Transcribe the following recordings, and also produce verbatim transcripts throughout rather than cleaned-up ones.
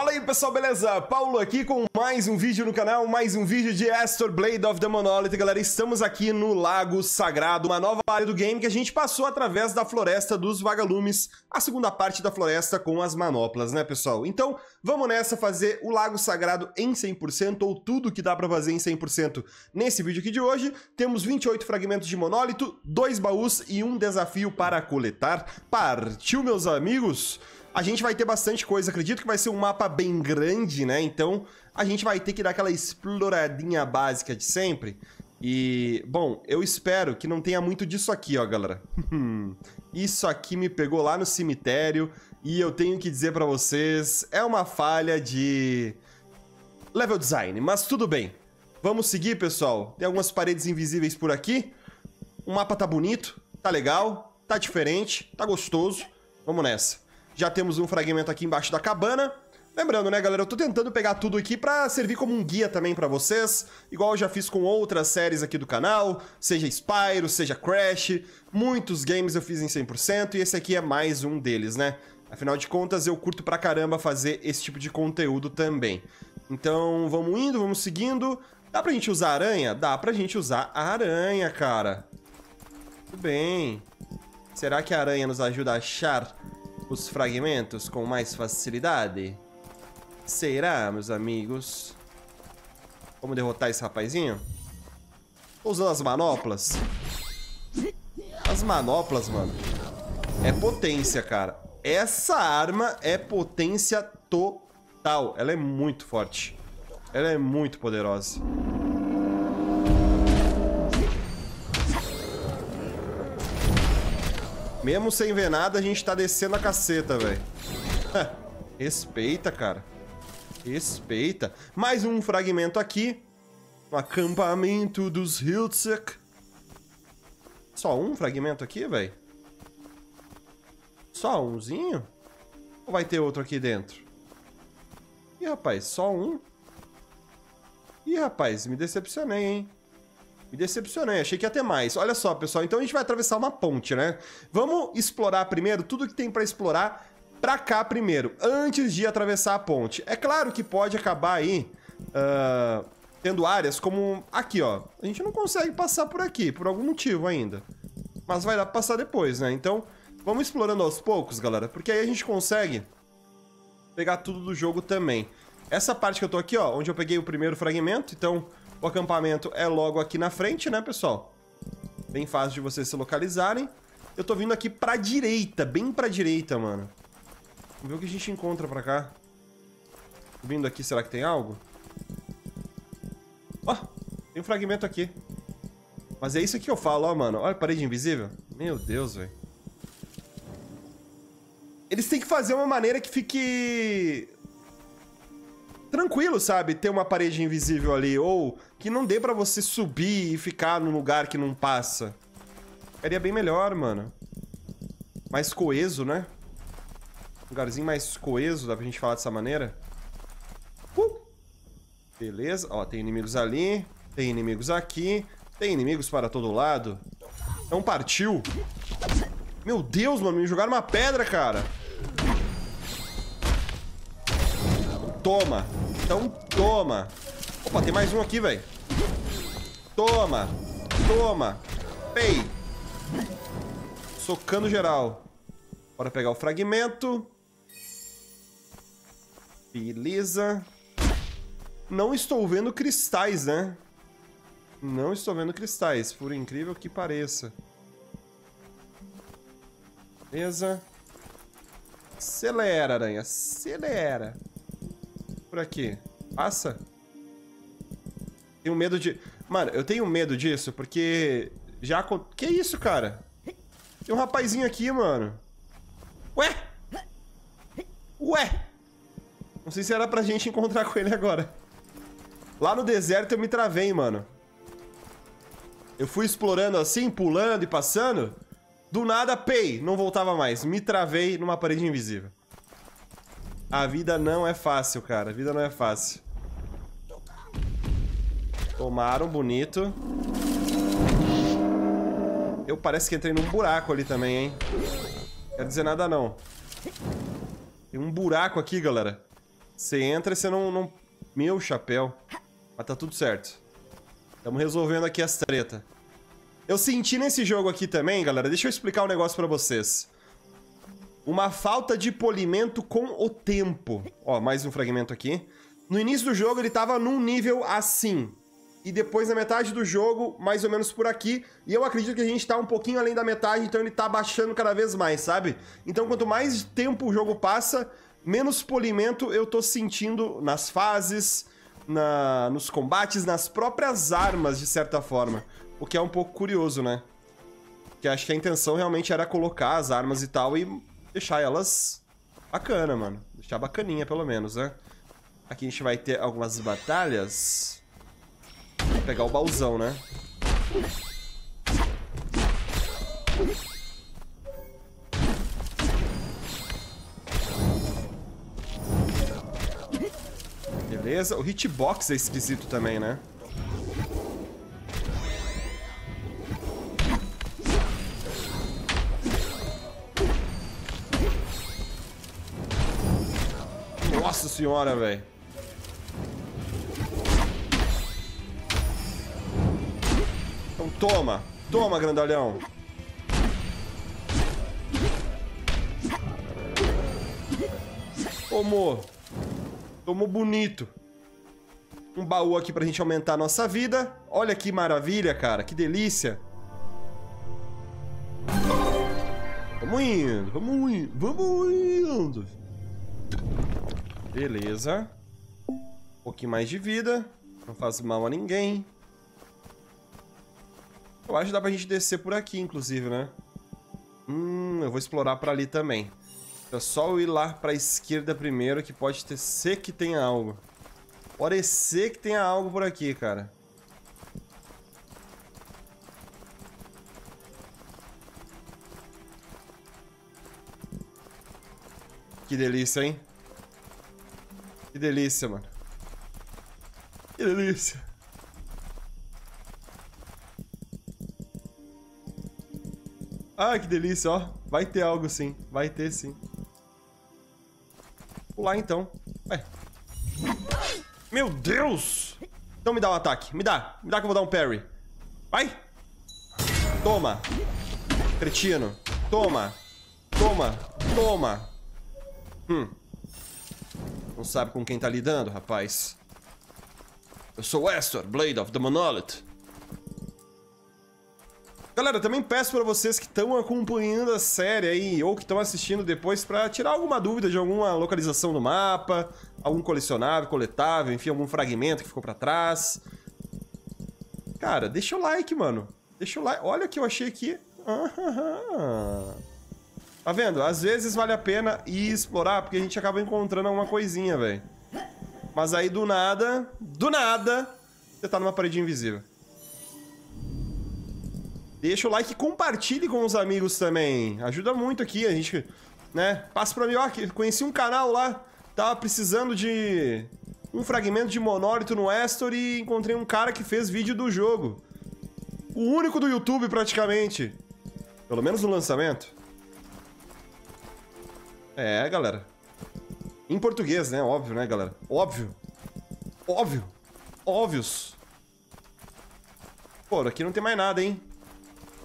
Fala aí pessoal, beleza? Paulo aqui com mais um vídeo no canal, mais um vídeo de Astor Blade of the Monolith. Galera, estamos aqui no Lago Sagrado, uma nova área do game que a gente passou através da Floresta dos Vagalumes, a segunda parte da floresta com as manoplas, né pessoal? Então, vamos nessa fazer o Lago Sagrado em cem por cento, ou tudo que dá pra fazer em cem por cento nesse vídeo aqui de hoje. Temos vinte e oito fragmentos de monólito, dois baús e um desafio para coletar. Partiu, meus amigos! A gente vai ter bastante coisa, acredito que vai ser um mapa bem grande, né? Então, a gente vai ter que dar aquela exploradinha básica de sempre. E, bom, eu espero que não tenha muito disso aqui, ó, galera. Isso aqui me pegou lá no cemitério e eu tenho que dizer pra vocês, é uma falha de level design, mas tudo bem. Vamos seguir, pessoal. Tem algumas paredes invisíveis por aqui. O mapa tá bonito, tá legal, tá diferente, tá gostoso. Vamos nessa. Já temos um fragmento aqui embaixo da cabana. Lembrando, né, galera, eu tô tentando pegar tudo aqui pra servir como um guia também pra vocês, igual eu já fiz com outras séries aqui do canal, seja Spyro, seja Crash, muitos games eu fiz em cem por cento e esse aqui é mais um deles, né? Afinal de contas, eu curto pra caramba fazer esse tipo de conteúdo também. Então, vamos indo, vamos seguindo. Dá pra gente usar a aranha? Dá pra gente usar a aranha, cara. Tudo bem. Será que a aranha nos ajuda a achar os fragmentos com mais facilidade? Será, meus amigos? Vamos derrotar esse rapazinho? Tô usando as manoplas. As manoplas, mano. É potência, cara. Essa arma é potência total. Ela é muito forte. Ela é muito poderosa. Mesmo sem ver nada, a gente tá descendo a caceta, velho. Respeita, cara. Respeita. Mais um fragmento aqui. O acampamento dos Hiltzik. Só um fragmento aqui, velho? Só umzinho? Ou vai ter outro aqui dentro? Ih, rapaz, só um? Ih, rapaz, me decepcionei, hein? Me decepcionei, achei que ia ter mais. Olha só, pessoal, então a gente vai atravessar uma ponte, né? Vamos explorar primeiro tudo que tem pra explorar pra cá primeiro, antes de atravessar a ponte. É claro que pode acabar aí uh, tendo áreas como aqui, ó. A gente não consegue passar por aqui, por algum motivo ainda. Mas vai dar pra passar depois, né? Então, vamos explorando aos poucos, galera, porque aí a gente consegue pegar tudo do jogo também. Essa parte que eu tô aqui, ó, onde eu peguei o primeiro fragmento, então... O acampamento é logo aqui na frente, né, pessoal? Bem fácil de vocês se localizarem. Eu tô vindo aqui pra direita, bem pra direita, mano. Vamos ver o que a gente encontra pra cá. Vindo aqui, será que tem algo? Ó, tem um fragmento aqui. Mas é isso aqui que eu falo, ó, mano. Olha a parede invisível. Meu Deus, velho. Eles têm que fazer uma maneira que fique... tranquilo, sabe? Ter uma parede invisível ali, ou que não dê pra você subir e ficar num lugar que não passa. Seria bem melhor, mano. Mais coeso, né? Um lugarzinho mais coeso, dá pra gente falar dessa maneira? Uh! Beleza. Ó, tem inimigos ali, tem inimigos aqui, tem inimigos para todo lado. Então partiu. Meu Deus, mano, me jogaram uma pedra, cara. Toma. Então, toma. Opa, tem mais um aqui, velho. Toma. Toma. Pei. Socando geral. Bora pegar o fragmento. Beleza. Não estou vendo cristais, né? Não estou vendo cristais, por incrível que pareça. Beleza. Acelera, aranha. Acelera. Por aqui. Passa. Tenho medo de... Mano, eu tenho medo disso, porque... Já... Que isso, cara? Tem um rapazinho aqui, mano. Ué? Ué? Não sei se era pra gente encontrar com ele agora. Lá no deserto eu me travei, mano. Eu fui explorando assim, pulando e passando. Do nada, pei! Não voltava mais. Me travei numa parede invisível. A vida não é fácil, cara. A vida não é fácil. Tomaram, bonito. Eu parece que entrei num buraco ali também, hein? Não quero dizer nada, não. Tem um buraco aqui, galera. Você entra e você não, não... Meu chapéu. Mas tá tudo certo. Estamos resolvendo aqui as treta. Eu senti nesse jogo aqui também, galera. Deixa eu explicar um negócio pra vocês. Uma falta de polimento com o tempo. Ó, mais um fragmento aqui. No início do jogo ele tava num nível assim. E depois na metade do jogo, mais ou menos por aqui. E eu acredito que a gente tá um pouquinho além da metade, então ele tá baixando cada vez mais, sabe? Então quanto mais tempo o jogo passa, menos polimento eu tô sentindo nas fases, na... nos combates, nas próprias armas, de certa forma. O que é um pouco curioso, né? Porque acho que a intenção realmente era colocar as armas e tal e deixar elas bacana, mano. Deixar bacaninha, pelo menos, né? Aqui a gente vai ter algumas batalhas... Vou pegar o baúzão, né? Beleza. O hitbox é esquisito também, né? Nossa senhora, velho. Então toma, toma, grandalhão. Tomou. Tomou bonito. Um baú aqui pra gente aumentar a nossa vida. Olha que maravilha, cara, que delícia. Vamos indo, vamos indo, vamos indo. Beleza. Um pouquinho mais de vida. Não faz mal a ninguém. Eu acho que dá pra gente descer por aqui, inclusive, né? Hum, eu vou explorar pra ali também. É só eu ir lá pra esquerda primeiro, que pode ter... ser que tenha algo. Pode ser que tenha algo por aqui, cara. Que delícia, hein? Que delícia, mano. Que delícia. Ah, que delícia, ó. Vai ter algo sim. Vai ter sim. Pular então. Vai. Meu Deus! Então me dá um ataque. Me dá. Me dá que eu vou dar um parry. Vai! Toma! Cretino. Toma! Toma! Toma! Hum. Não sabe com quem tá lidando, rapaz. Eu sou Astor, Blade of the Monolith. Galera, também peço pra vocês que estão acompanhando a série aí, ou que estão assistindo depois, pra tirar alguma dúvida de alguma localização do mapa, algum colecionável, coletável, enfim, algum fragmento que ficou pra trás. Cara, deixa o like, mano. Deixa o like. Olha o que eu achei aqui. Ah, tá vendo? Às vezes vale a pena ir explorar, porque a gente acaba encontrando alguma coisinha, velho. Mas aí, do nada, do nada, você tá numa parede invisível. Deixa o like e compartilhe com os amigos também. Ajuda muito aqui, a gente, né? Passa pra mim, ó, conheci um canal lá, tava precisando de um fragmento de monólito no Astor e encontrei um cara que fez vídeo do jogo. O único do YouTube, praticamente. Pelo menos no lançamento. É, galera. Em português, né? Óbvio, né, galera? Óbvio. Óbvio. Óbvios. Pô, aqui não tem mais nada, hein?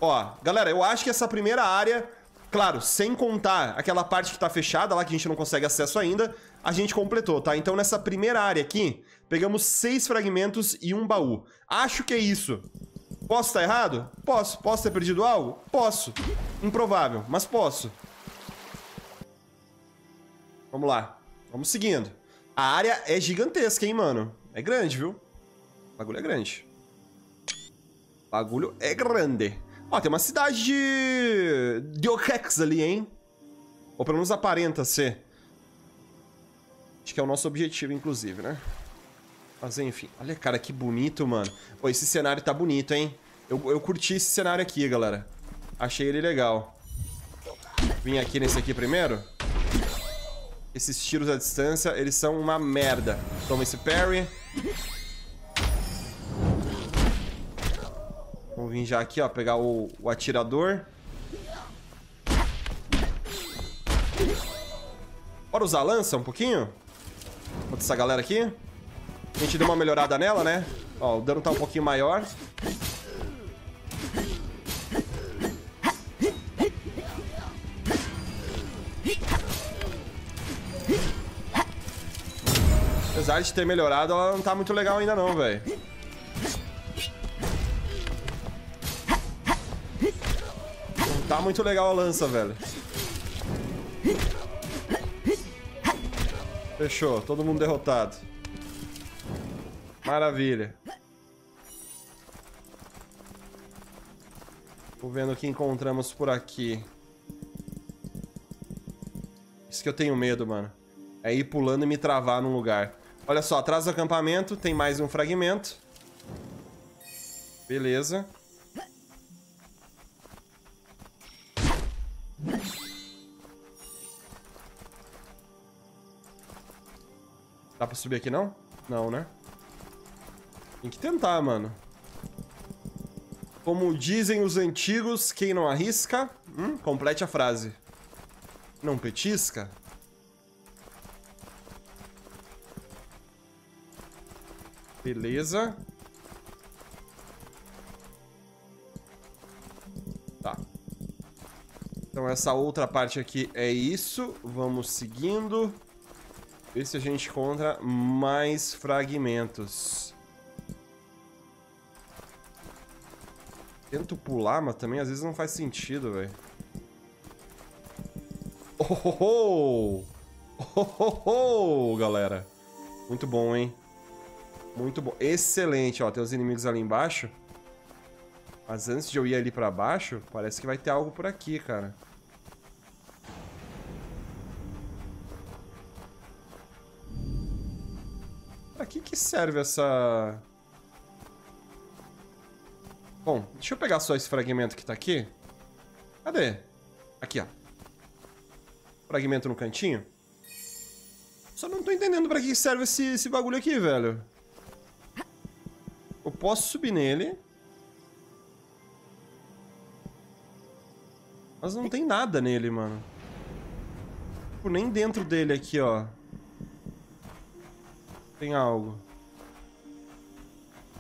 Ó, galera, eu acho que essa primeira área, claro, sem contar aquela parte que tá fechada lá, que a gente não consegue acesso ainda, a gente completou, tá? Então nessa primeira área aqui, pegamos seis fragmentos e um baú. Acho que é isso. Posso estar errado? Posso. Posso ter perdido algo? Posso. Improvável, mas posso. Vamos lá. Vamos seguindo. A área é gigantesca, hein, mano? É grande, viu? O bagulho é grande. O bagulho é grande. Ó, oh, tem uma cidade de... Diokek ali, hein? Ou pelo menos aparenta ser. Acho que é o nosso objetivo, inclusive, né? Mas enfim. Olha, cara, que bonito, mano. Pô, esse cenário tá bonito, hein? Eu, eu curti esse cenário aqui, galera. Achei ele legal. Vim aqui nesse aqui primeiro. Esses tiros à distância, eles são uma merda. Toma esse parry. Vamos vir já aqui, ó, pegar o, o atirador. Bora usar a lança um pouquinho? com essa galera aqui. A gente deu uma melhorada nela, né? Ó, o dano tá um pouquinho maior. Apesar de ter melhorado, ela não tá muito legal ainda não, velho. Não tá muito legal a lança, velho. Fechou, todo mundo derrotado. Maravilha. Vou vendo o que encontramos por aqui. Isso que eu tenho medo, mano. É ir pulando e me travar num lugar. Olha só, atrás do acampamento tem mais um fragmento. Beleza. Dá pra subir aqui não? Não, né? Tem que tentar, mano. Como dizem os antigos, quem não arrisca... Hum, complete a frase. Não petisca? Beleza. Tá. Então essa outra parte aqui é isso. Vamos seguindo. Ver se a gente encontra mais fragmentos. Tento pular, mas também às vezes não faz sentido, velho. Oh, oh, oh. Oh, oh, oh, galera. Muito bom, hein? Muito bom. Excelente, ó. Tem os inimigos ali embaixo. Mas antes de eu ir ali pra baixo, parece que vai ter algo por aqui, cara. Pra que que serve essa... Bom, deixa eu pegar só esse fragmento que tá aqui. Cadê? Aqui, ó. Fragmento no cantinho. Só não tô entendendo pra que serve esse, esse bagulho aqui, velho. Eu posso subir nele. Mas não tem nada nele, mano. Tipo, nem dentro dele aqui, ó. Tem algo.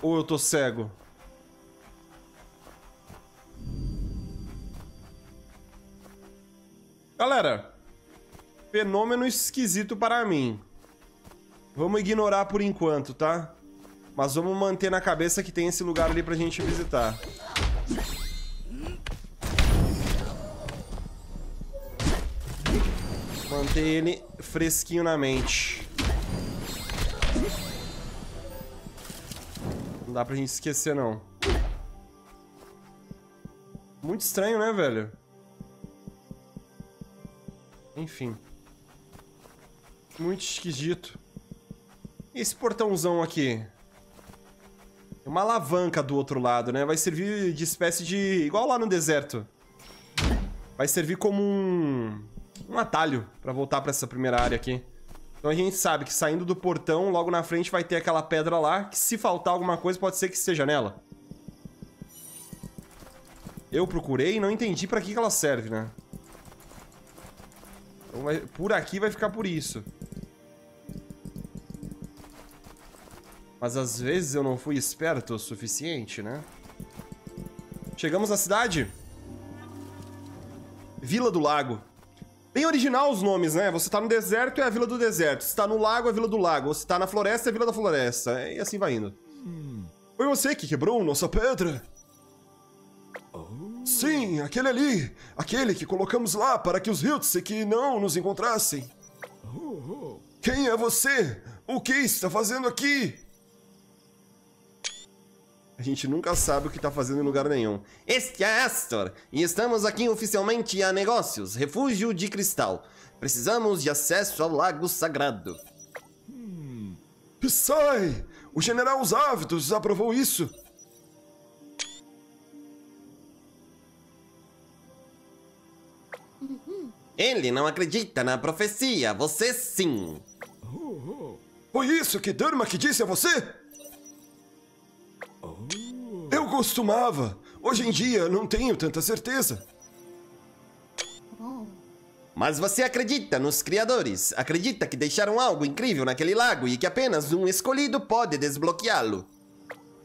Ou eu tô cego? Galera, fenômeno esquisito para mim. Vamos ignorar por enquanto, tá? Mas vamos manter na cabeça que tem esse lugar ali pra gente visitar. Manter ele fresquinho na mente. Não dá pra gente esquecer, não. Muito estranho, né, velho? Enfim. Muito esquisito. E esse portãozão aqui? É uma alavanca do outro lado, né? Vai servir de espécie de... Igual lá no deserto. Vai servir como um... Um atalho pra voltar pra essa primeira área aqui. Então a gente sabe que saindo do portão, logo na frente vai ter aquela pedra lá. Que se faltar alguma coisa, pode ser que esteja nela. Eu procurei e não entendi pra que que ela serve, né? Então vai, por aqui vai ficar por isso. Mas às vezes eu não fui esperto o suficiente, né? Chegamos à cidade. Vila do Lago. Bem original os nomes, né? Você tá no deserto, é a Vila do Deserto. Se tá no lago, é a Vila do Lago. Se tá na floresta, é a Vila da Floresta. E assim vai indo. Foi você que quebrou nossa pedra? Sim, aquele ali. Aquele que colocamos lá para que os Hiltzik não nos encontrassem. Quem é você? O que está fazendo aqui? A gente nunca sabe o que está fazendo em lugar nenhum. Este é Astor, e estamos aqui oficialmente a negócios, refúgio de cristal. Precisamos de acesso ao Lago Sagrado. Hum. Psy! O General Zavdus aprovou isso. Ele não acredita na profecia, você sim. Foi isso que Dermak disse a você? Oh. Eu costumava. Hoje em dia não tenho tanta certeza. Oh. Mas você acredita nos criadores? Acredita que deixaram algo incrível naquele lago e que apenas um escolhido pode desbloqueá-lo?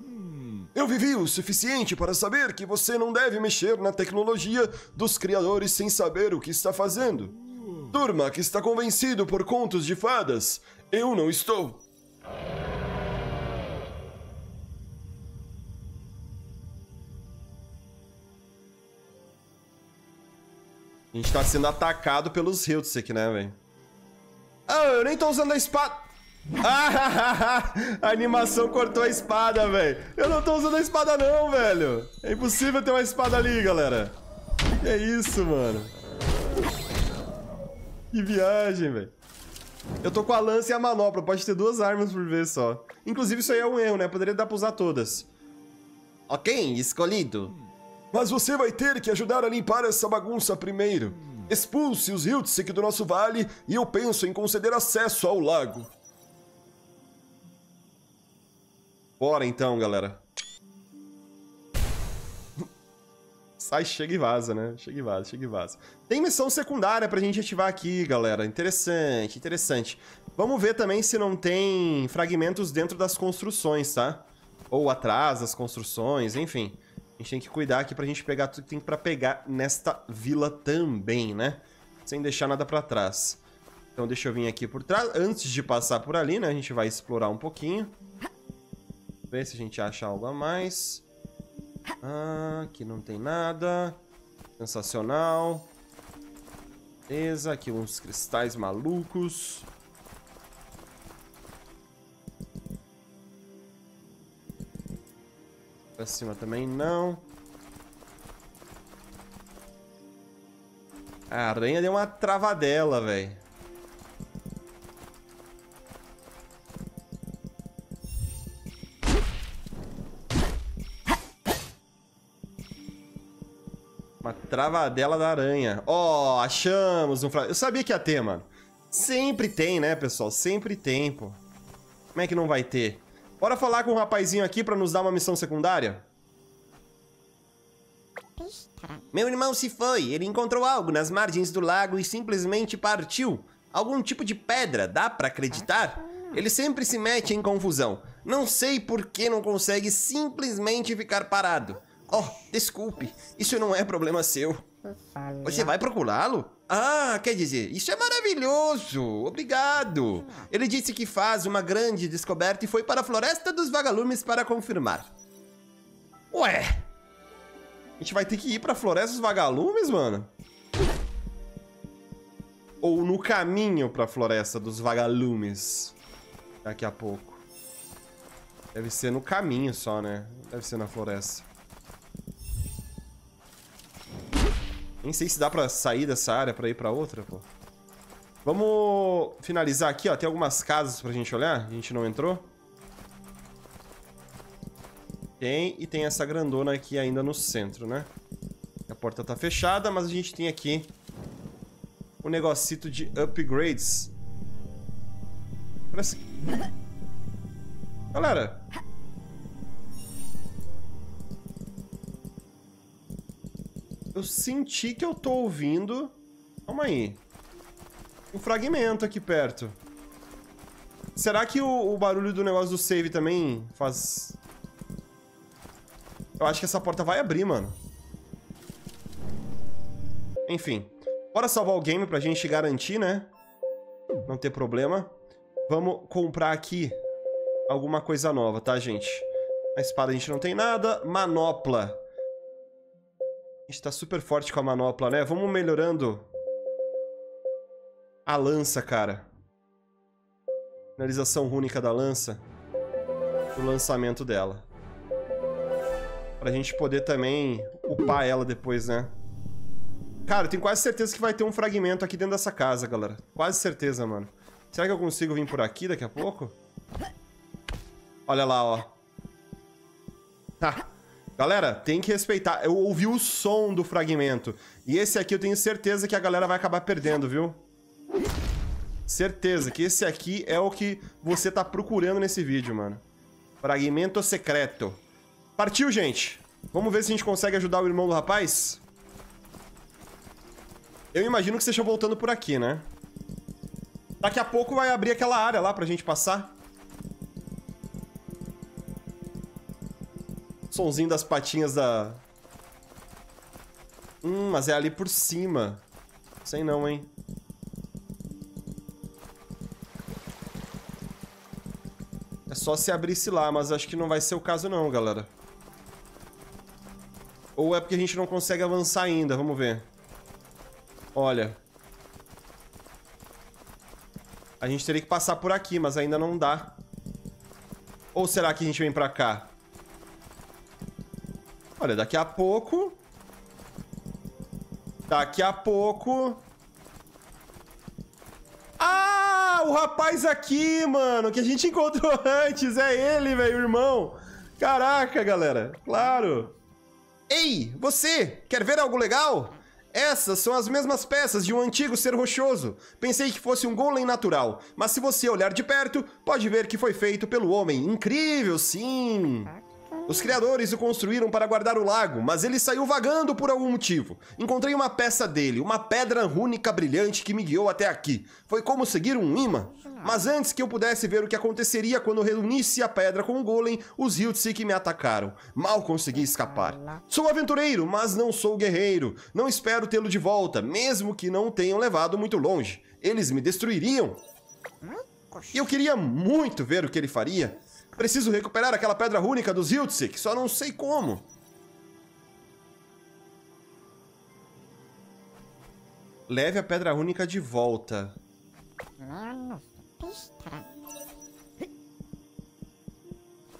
Hum, eu vivi o suficiente para saber que você não deve mexer na tecnologia dos criadores sem saber o que está fazendo. Durma, que está convencido por contos de fadas. Eu não estou. A gente tá sendo atacado pelos Hiltzik, né, velho? Ah, eu nem tô usando a espada. Ah, a animação cortou a espada, velho. Eu não tô usando a espada não, velho. É impossível ter uma espada ali, galera. Que é isso, mano? Que viagem, velho. Eu tô com a lança e a manopla. Pode ter duas armas por vez só. Inclusive, isso aí é um erro, né? Poderia dar pra usar todas. Ok, escolhido. Mas você vai ter que ajudar a limpar essa bagunça primeiro. Expulse os Hiltzik do nosso vale e eu penso em conceder acesso ao lago. Bora então, galera. Sai, chega e vaza, né? Chega e vaza, chega e vaza. Tem missão secundária pra gente ativar aqui, galera. Interessante, interessante. Vamos ver também se não tem fragmentos dentro das construções, tá? Ou atrás das construções, enfim. A gente tem que cuidar aqui pra gente pegar tudo que tem pra pegar nesta vila também, né? Sem deixar nada pra trás. Então deixa eu vir aqui por trás. Antes de passar por ali, né? A gente vai explorar um pouquinho. Ver se a gente acha algo a mais. Ah, aqui não tem nada. Sensacional. Beleza, aqui uns cristais malucos. Pra cima também não. A aranha deu uma travadela, velho. Uma travadela da aranha. Ó, oh, achamos um fragmento. Eu sabia que ia ter, mano. Sempre tem, né, pessoal? Sempre tem, pô. Como é que não vai ter? Bora falar com o rapazinho aqui pra nos dar uma missão secundária? Meu irmão se foi. Ele encontrou algo nas margens do lago e simplesmente partiu. Algum tipo de pedra, dá pra acreditar? Ele sempre se mete em confusão. Não sei por que não consegue simplesmente ficar parado. Oh, desculpe. Isso não é problema seu. Você vai procurá-lo? Ah, quer dizer, isso é maravilhoso. Obrigado. Ele disse que faz uma grande descoberta e foi para a Floresta dos Vagalumes para confirmar. Ué, a gente vai ter que ir para a Floresta dos Vagalumes, mano? Ou no caminho para a Floresta dos Vagalumes? Daqui a pouco. Deve ser no caminho só, né? Deve ser na floresta. Nem sei se dá pra sair dessa área pra ir pra outra, pô. Vamos finalizar aqui, ó. Tem algumas casas pra gente olhar. A gente não entrou. Tem. E tem essa grandona aqui ainda no centro, né? A porta tá fechada, mas a gente tem aqui o um negocito de upgrades. Parece que... Galera... Eu senti que eu tô ouvindo... Calma aí. Um fragmento aqui perto. Será que o, o barulho do negócio do save também faz... Eu acho que essa porta vai abrir, mano. Enfim. Bora salvar o game pra gente garantir, né? Não ter problema. Vamos comprar aqui alguma coisa nova, tá, gente? Na espada a gente não tem nada. Manopla. A gente tá super forte com a manopla, né? Vamos melhorando a lança, cara. Finalização rúnica da lança. O lançamento dela. Pra gente poder também upar ela depois, né? Cara, eu tenho quase certeza que vai ter um fragmento aqui dentro dessa casa, galera. Quase certeza, mano. Será que eu consigo vir por aqui daqui a pouco? Olha lá, ó. Ha! Galera, tem que respeitar. Eu ouvi o som do fragmento. E esse aqui eu tenho certeza que a galera vai acabar perdendo, viu? Certeza que esse aqui é o que você tá procurando nesse vídeo, mano. Fragmento secreto. Partiu, gente. Vamos ver se a gente consegue ajudar o irmão do rapaz. Eu imagino que seja voltando por aqui, né? Daqui a pouco vai abrir aquela área lá pra gente passar. Sonzinho das patinhas da... Hum, mas é ali por cima. Sei não, hein? É só se abrisse lá, mas acho que não vai ser o caso não, galera. Ou é porque a gente não consegue avançar ainda, vamos ver. Olha. A gente teria que passar por aqui, mas ainda não dá. Ou será que a gente vem pra cá? Olha, daqui a pouco... Daqui a pouco... Ah, o rapaz aqui, mano, que a gente encontrou antes. É ele, velho, o irmão. Caraca, galera, claro. Ei, você, quer ver algo legal? Essas são as mesmas peças de um antigo ser rochoso. Pensei que fosse um golem natural, mas se você olhar de perto, pode ver que foi feito pelo homem. Incrível, sim! Os criadores o construíram para guardar o lago, mas ele saiu vagando por algum motivo. Encontrei uma peça dele, uma pedra rúnica brilhante que me guiou até aqui. Foi como seguir um imã. Mas antes que eu pudesse ver o que aconteceria quando reunisse a pedra com o golem, os Hiltzik me atacaram. Mal consegui escapar. Sou aventureiro, mas não sou guerreiro. Não espero tê-lo de volta, mesmo que não o tenham levado muito longe. Eles me destruiriam. E eu queria muito ver o que ele faria. Preciso recuperar aquela pedra rúnica dos Hiltzik, só não sei como. Leve a pedra rúnica de volta.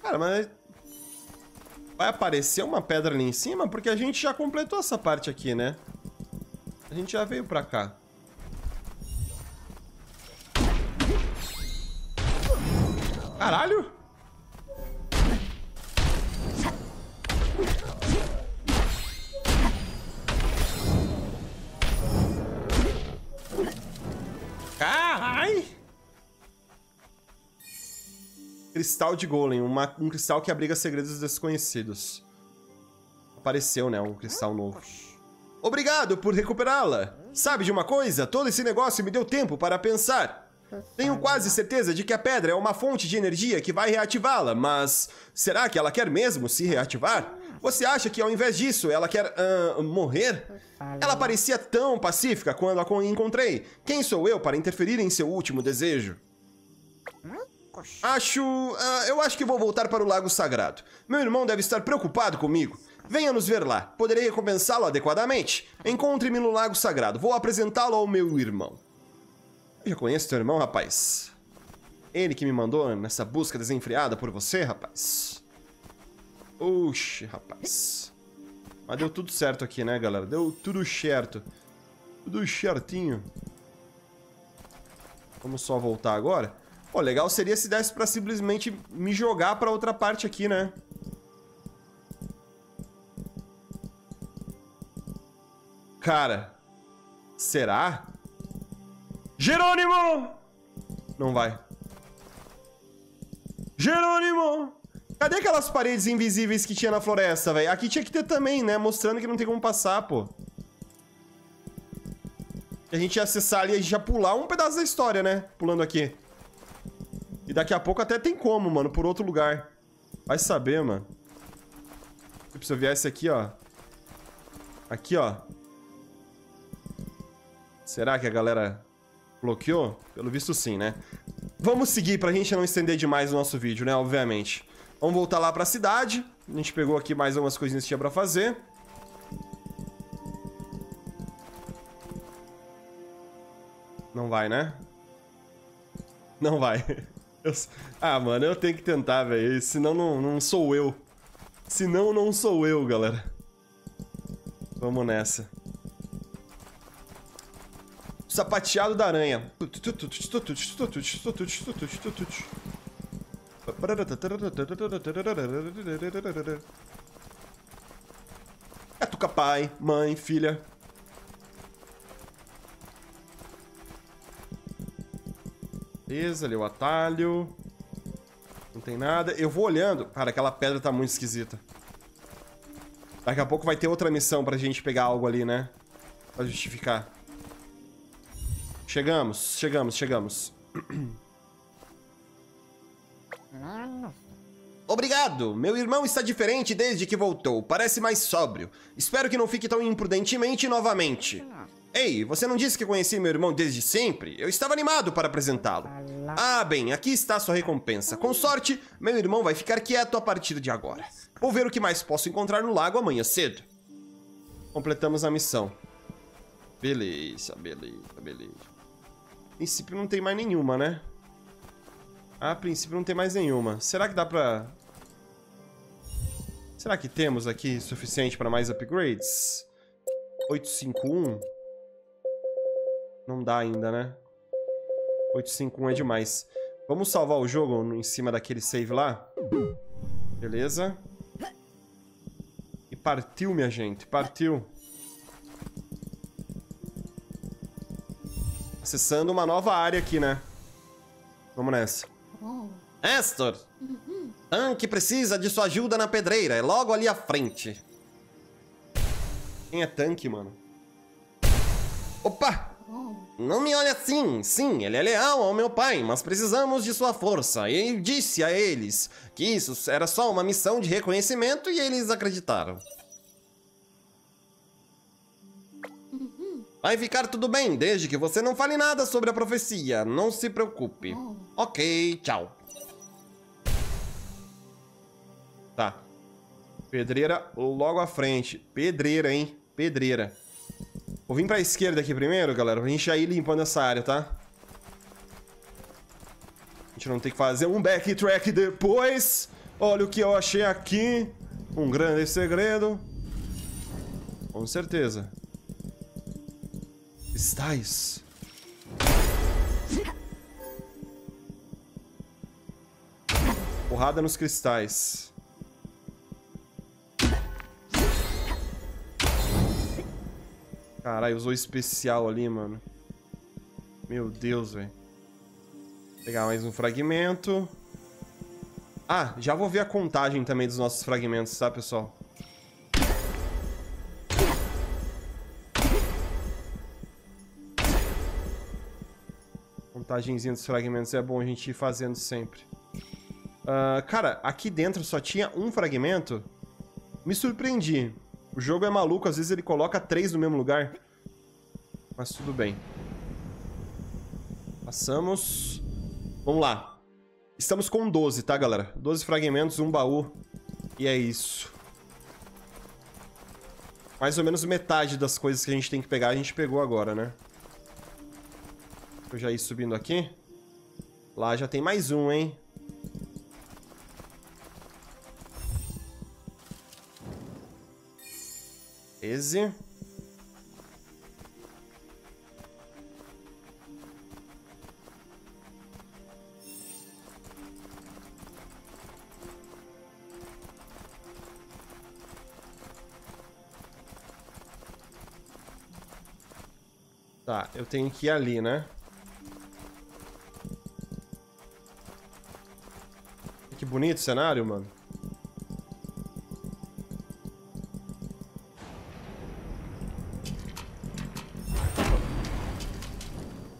Cara, mas... Vai aparecer uma pedra ali em cima? Porque a gente já completou essa parte aqui, né? A gente já veio pra cá. Caralho! Carai! Cristal de Golem, uma, um cristal que abriga segredos desconhecidos. Apareceu, né? Um cristal novo. Obrigado por recuperá-la! Sabe de uma coisa? Todo esse negócio me deu tempo para pensar. Tenho quase certeza de que a pedra é uma fonte de energia que vai reativá-la, mas... Será que ela quer mesmo se reativar? Você acha que ao invés disso ela quer uh, morrer? Ela parecia tão pacífica quando a encontrei. Quem sou eu para interferir em seu último desejo? Acho... Uh, eu acho que vou voltar para o Lago Sagrado. Meu irmão deve estar preocupado comigo. Venha nos ver lá. Poderei recompensá-lo adequadamente. Encontre-me no Lago Sagrado. Vou apresentá-lo ao meu irmão. Eu já conheço teu irmão, rapaz. Ele que me mandou nessa busca desenfreada por você, rapaz. Oxe, rapaz. Mas deu tudo certo aqui, né, galera? Deu tudo certo. Tudo certinho. Vamos só voltar agora. Pô, legal seria se desse pra simplesmente me jogar pra outra parte aqui, né? Cara. Será? Jerônimo! Não vai. Jerônimo! Cadê aquelas paredes invisíveis que tinha na floresta, velho? Aqui tinha que ter também, né? Mostrando que não tem como passar, pô. A gente ia acessar ali, a gente ia pular um pedaço da história, né? Pulando aqui. E daqui a pouco até tem como, mano, por outro lugar. Vai saber, mano. Tipo, se eu viesse aqui, ó. Aqui, ó. Será que a galera bloqueou? Pelo visto, sim, né? Vamos seguir pra gente não estender demais o nosso vídeo, né? Obviamente. Vamos voltar lá pra cidade. A gente pegou aqui mais algumas coisinhas que tinha pra fazer. Não vai, né? Não vai. Eu... Ah, mano, eu tenho que tentar, velho. Senão não, não sou eu. Senão não sou eu, galera. Vamos nessa. O sapateado da aranha. Catuca pai, mãe, filha. Beleza, ali o atalho. Não tem nada. Eu vou olhando. Cara, aquela pedra tá muito esquisita. Daqui a pouco vai ter outra missão pra gente pegar algo ali, né? Pra justificar. Chegamos, chegamos, chegamos. Obrigado! Meu irmão está diferente desde que voltou. Parece mais sóbrio. Espero que não fique tão imprudentemente novamente. Ei, você não disse que conheci meu irmão desde sempre? Eu estava animado para apresentá-lo. Ah, bem, aqui está sua recompensa. Com sorte, meu irmão vai ficar quieto a partir de agora. Vou ver o que mais posso encontrar no lago amanhã cedo. Completamos a missão. Beleza, beleza, beleza. A princípio não tem mais nenhuma, né? A princípio não tem mais nenhuma. Será que dá pra... Será que temos aqui suficiente para mais upgrades? oito cinco um? Não dá ainda, né? oito cinco um é demais. Vamos salvar o jogo em cima daquele save lá? Beleza. E partiu, minha gente. Partiu. Acessando uma nova área aqui, né? Vamos nessa. Astor! Tanque precisa de sua ajuda na pedreira. É logo ali à frente. Quem é tanque, mano? Opa! Não me olhe assim. Sim, ele é leal ao meu pai, mas precisamos de sua força. E eu disse a eles que isso era só uma missão de reconhecimento e eles acreditaram. Vai ficar tudo bem, desde que você não fale nada sobre a profecia. Não se preocupe. Oh. Ok, tchau. Tá. Pedreira logo à frente. Pedreira, hein? Pedreira. Vou vir pra esquerda aqui primeiro, galera, pra gente já ir limpando essa área, tá? A gente não tem que fazer um backtrack depois. Olha o que eu achei aqui. Um grande segredo. Com certeza. Cristais. Porrada nos cristais. Caralho, usou especial ali, mano. Meu Deus, velho. Vou pegar mais um fragmento. Ah, já vou ver a contagem também dos nossos fragmentos, tá, pessoal? Montagenzinha dos fragmentos é bom a gente ir fazendo sempre. Uh, cara, aqui dentro só tinha um fragmento. Me surpreendi. O jogo é maluco, às vezes ele coloca três no mesmo lugar. Mas tudo bem. Passamos. Vamos lá. Estamos com doze, tá, galera? doze fragmentos, um baú. E é isso. Mais ou menos metade das coisas que a gente tem que pegar, a gente pegou agora, né? Eu já ia subindo aqui. Lá já tem mais um, hein? treze. Tá, eu tenho que ir ali, né? Que bonito o cenário, mano.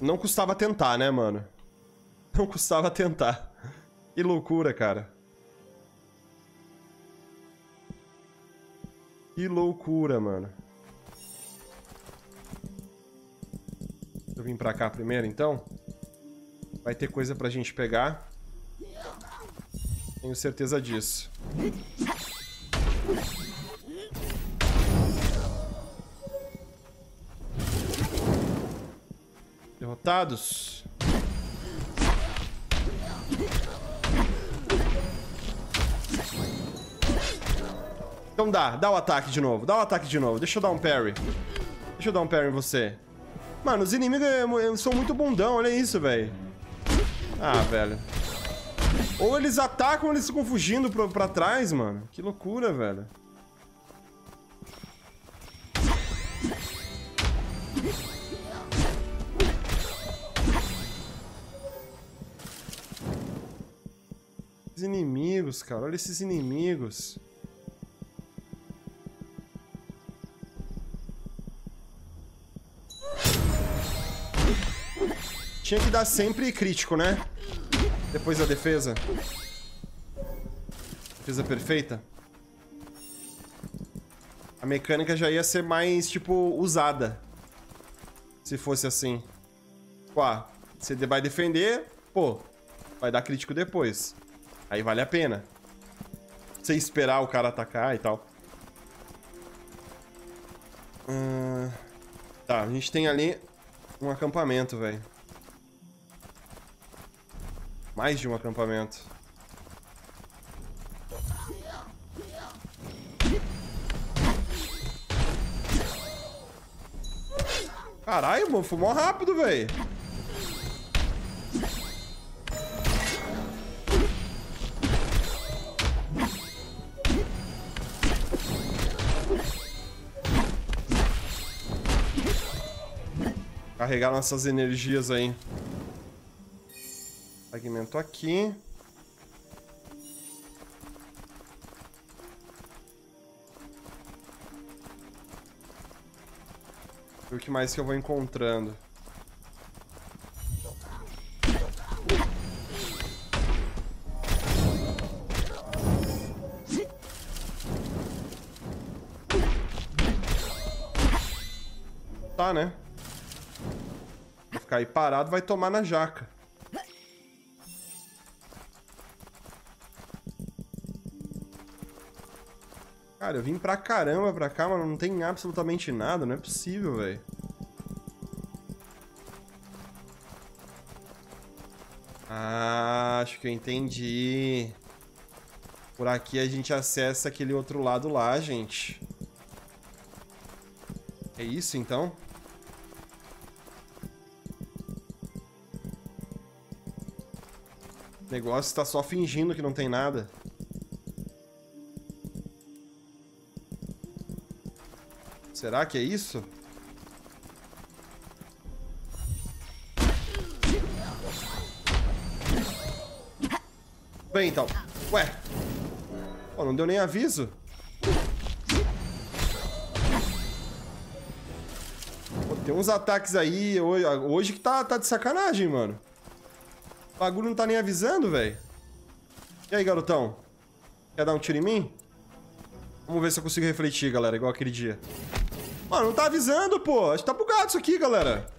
Não custava tentar, né, mano? Não custava tentar. Que loucura, cara. Que loucura, mano. Deixa eu vir pra cá primeiro, então. Vai ter coisa pra gente pegar. Tenho certeza disso. Derrotados. Então dá, dá o ataque de novo, dá o ataque de novo. Deixa eu dar um parry. Deixa eu dar um parry em você. Mano, os inimigos são muito bundão, olha isso, velho. Ah, velho. Ou eles atacam ou eles ficam fugindo pra, pra trás, mano. Que loucura, velho. Esses inimigos, cara. Olha esses inimigos. Tinha que dar sempre crítico, né? Depois da defesa. Defesa perfeita. A mecânica já ia ser mais, tipo, usada. Se fosse assim. Pô, ah, você vai defender, pô, vai dar crítico depois. Aí vale a pena. Você esperar o cara atacar e tal. Hum, tá, a gente tem ali um acampamento, velho. Mais de um acampamento. Caralho, mano, fumou rápido, velho. Carregar nossas energias aí. Fragmento aqui. E o que mais que eu vou encontrando? Tá, né? Vou ficar aí parado, vai tomar na jaca. Cara, eu vim pra caramba pra cá, mas não tem absolutamente nada. Não é possível, velho. Ah, acho que eu entendi. Por aqui a gente acessa aquele outro lado lá, gente. É isso, então? O negócio tá só fingindo que não tem nada. Será que é isso? Bem, então. Ué. Pô, não deu nem aviso. Pô, tem uns ataques aí hoje, hoje que tá, tá de sacanagem, mano. O bagulho não tá nem avisando, velho. E aí, garotão? Quer dar um tiro em mim? Vamos ver se eu consigo refletir, galera, igual aquele dia. Mano, não tá avisando, pô. Acho que tá bugado isso aqui, galera.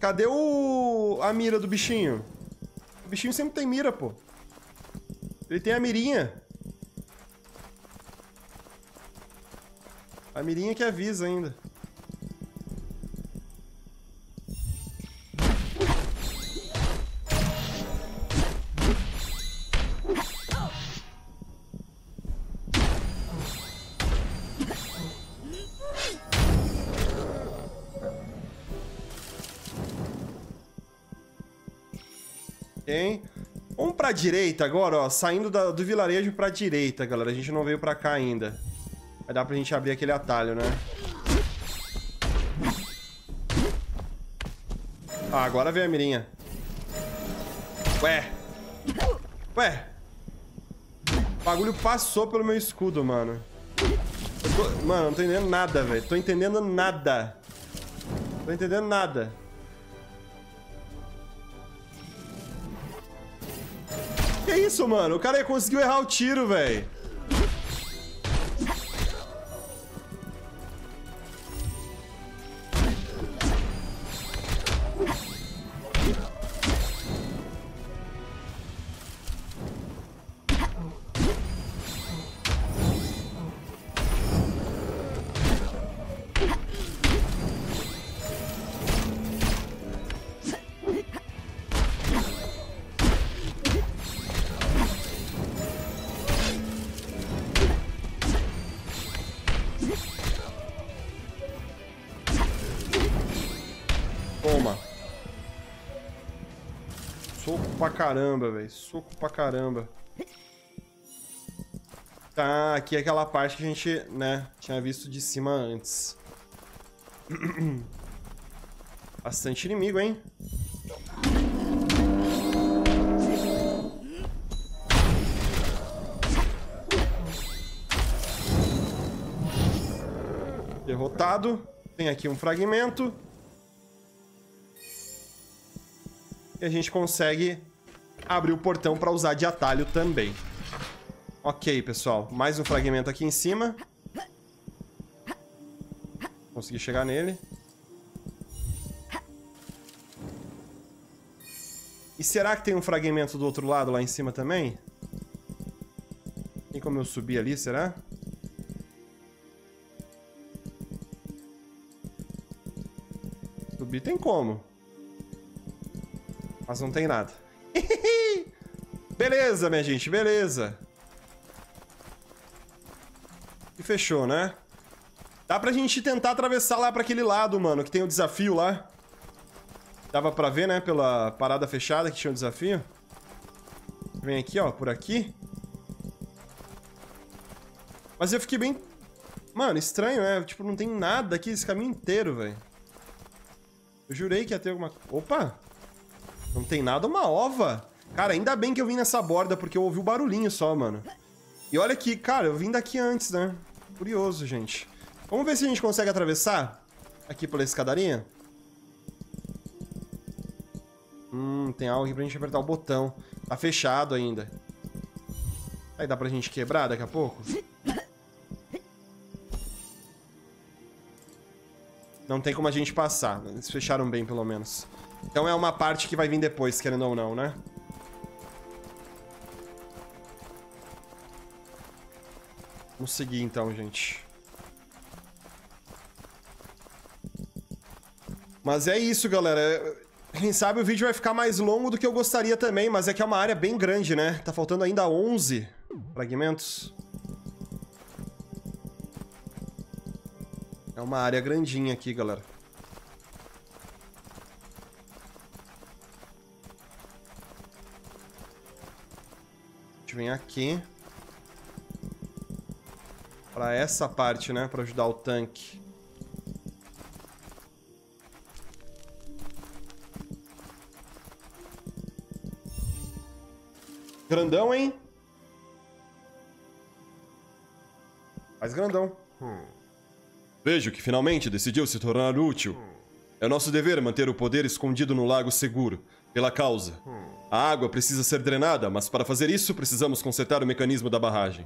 Cadê o... a mira do bichinho? O bichinho sempre tem mira, pô. Ele tem a mirinha. A mirinha que avisa ainda. Vamos pra direita agora, ó. Saindo da, do vilarejo pra direita, galera. A gente não veio pra cá ainda. Vai dar pra gente abrir aquele atalho, né? Ah, agora veio a mirinha. Ué. Ué. O bagulho passou pelo meu escudo, mano. Eu tô... Mano, não tô entendendo nada, velho. Tô entendendo nada. Tô entendendo nada. Que isso, mano? O cara conseguiu errar o tiro, velho. Caramba, velho. Soco pra caramba. Tá, aqui é aquela parte que a gente, né, tinha visto de cima antes. Bastante inimigo, hein? Derrotado. Tem aqui um fragmento. E a gente consegue abrir o portão para usar de atalho também. Ok, pessoal. Mais um fragmento aqui em cima. Consegui chegar nele. E será que tem um fragmento do outro lado lá em cima também? Tem como eu subir ali, será? Subir tem como. Mas não tem nada. Beleza, minha gente, beleza. E fechou, né? Dá pra gente tentar atravessar lá pra aquele lado, mano, que tem o desafio lá. Dava pra ver, né, pela parada fechada que tinha um desafio. Vem aqui, ó, por aqui. Mas eu fiquei bem... Mano, estranho, né? Tipo, não tem nada aqui esse caminho inteiro, velho. Eu jurei que ia ter alguma... Opa! Não tem nada, uma ova! Cara, ainda bem que eu vim nessa borda, porque eu ouvi o barulhinho só, mano. E olha aqui, cara, eu vim daqui antes, né? Curioso, gente. Vamos ver se a gente consegue atravessar aqui pela escadaria. Hum, tem algo aqui pra gente apertar o botão. Tá fechado ainda. Aí dá pra gente quebrar daqui a pouco? Não tem como a gente passar. Eles fecharam bem, pelo menos. Então é uma parte que vai vir depois, querendo ou não, né? Vamos seguir, então, gente. Mas é isso, galera. Quem sabe o vídeo vai ficar mais longo do que eu gostaria também, mas é que é uma área bem grande, né? Tá faltando ainda onze fragmentos. É uma área grandinha aqui, galera. A gente vem aqui. Pra essa parte, né? Pra ajudar o tanque. Grandão, hein? Faz grandão. Vejo que finalmente decidiu se tornar útil. É nosso dever manter o poder escondido no lago seguro, pela causa. A água precisa ser drenada, mas para fazer isso precisamos consertar o mecanismo da barragem.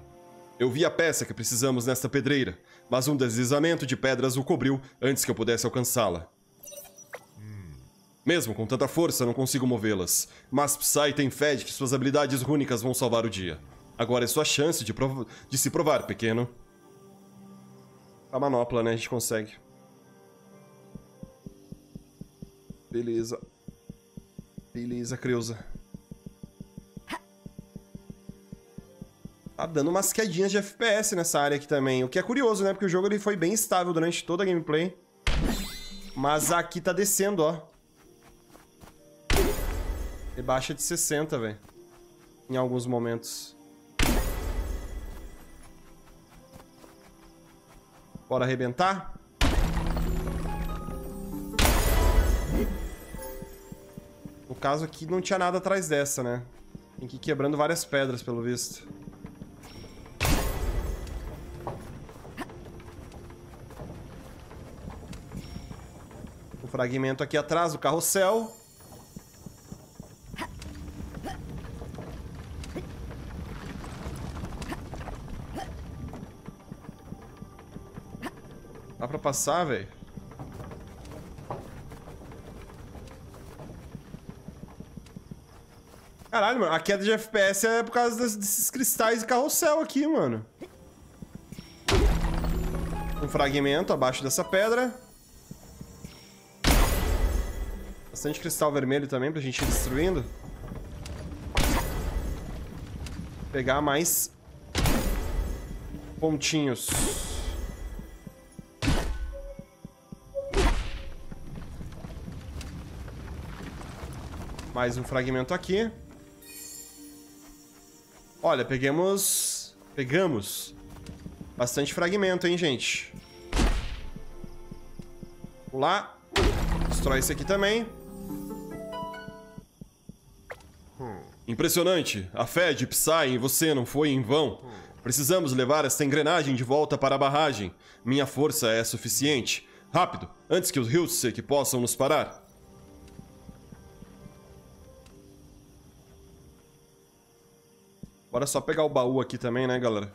Eu vi a peça que precisamos nesta pedreira, mas um deslizamento de pedras o cobriu antes que eu pudesse alcançá-la. Mesmo com tanta força, não consigo movê-las. Mas Psy tem fé de que suas habilidades rúnicas vão salvar o dia. Agora é sua chance de, prov... de se provar, pequeno. A manopla, né? A gente consegue. Beleza. Beleza, Creuza. Tá dando umas quedinhas de F P S nessa área aqui também. O que é curioso, né? Porque o jogo ele foi bem estável durante toda a gameplay. Mas aqui tá descendo, ó. Ele baixa de sessenta, velho. Em alguns momentos. Bora arrebentar? No caso aqui não tinha nada atrás dessa, né? Tem que ir quebrando várias pedras, pelo visto. Um fragmento aqui atrás, o carrossel. Dá pra passar, velho? Caralho, mano. A queda de F P S é por causa desses cristais e carrossel aqui, mano. Um fragmento abaixo dessa pedra. Bastante cristal vermelho também pra gente ir destruindo. Pegar mais pontinhos. Mais um fragmento aqui. Olha, pegamos... Pegamos. Bastante fragmento, hein, gente? Vamos lá. Destrói esse aqui também. Impressionante. A fé de Psy em você não foi em vão. Precisamos levar esta engrenagem de volta para a barragem. Minha força é suficiente. Rápido, antes que os Hiltzik possam nos parar. Bora só pegar o baú aqui também, né, galera?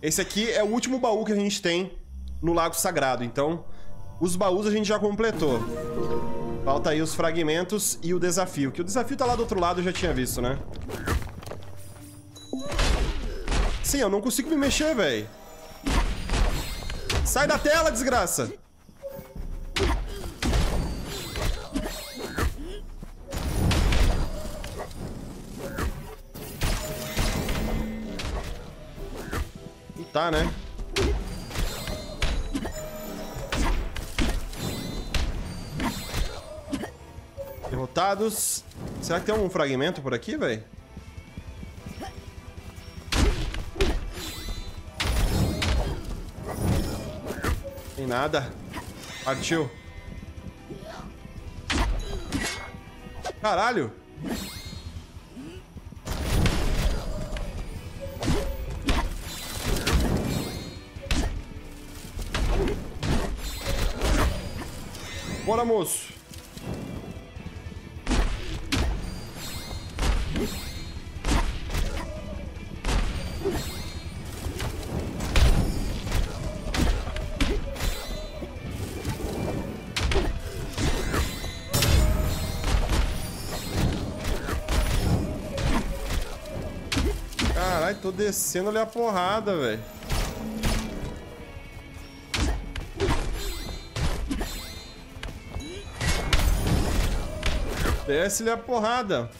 Esse aqui é o último baú que a gente tem no Lago Sagrado, então os baús a gente já completou. Falta aí os fragmentos e o desafio, que o desafio tá lá do outro lado, eu já tinha visto, né? Sim, eu não consigo me mexer, velho. Sai da tela, desgraça! Tá, né? Derrotados. Será que tem algum fragmento por aqui, velho? Tem nada. Partiu. Caralho. Bora, moço. Caralho, tô descendo ali a porrada, velho. Desce-lhe a porrada.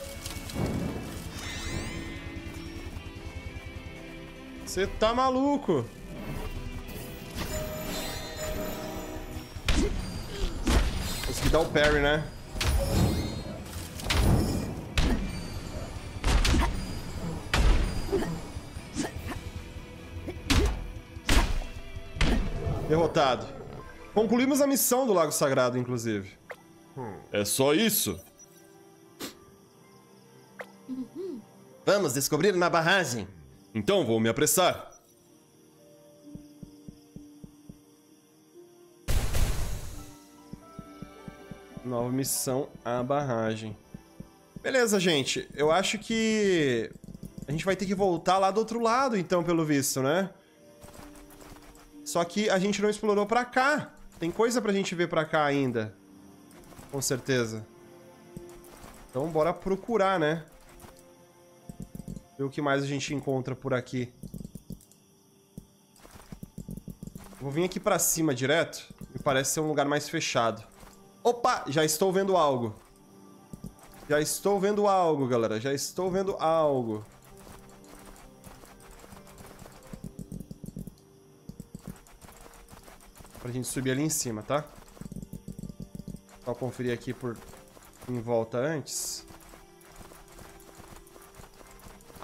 Você tá maluco. Consegui dar o parry, né? Derrotado. Concluímos a missão do Lago Sagrado, inclusive. É só isso? Vamos descobrir uma barragem. Então vou me apressar. Nova missão, a barragem. Beleza, gente. Eu acho que a gente vai ter que voltar lá do outro lado, então, pelo visto, né? Só que a gente não explorou pra cá. Tem coisa pra gente ver pra cá ainda. Com certeza. Então bora procurar, né? Ver o que mais a gente encontra por aqui. Vou vir aqui pra cima direto. Me parece ser um lugar mais fechado. Opa! Já estou vendo algo. Já estou vendo algo, galera. Já estou vendo algo. Pra gente subir ali em cima, tá? Só conferir aqui por em volta antes.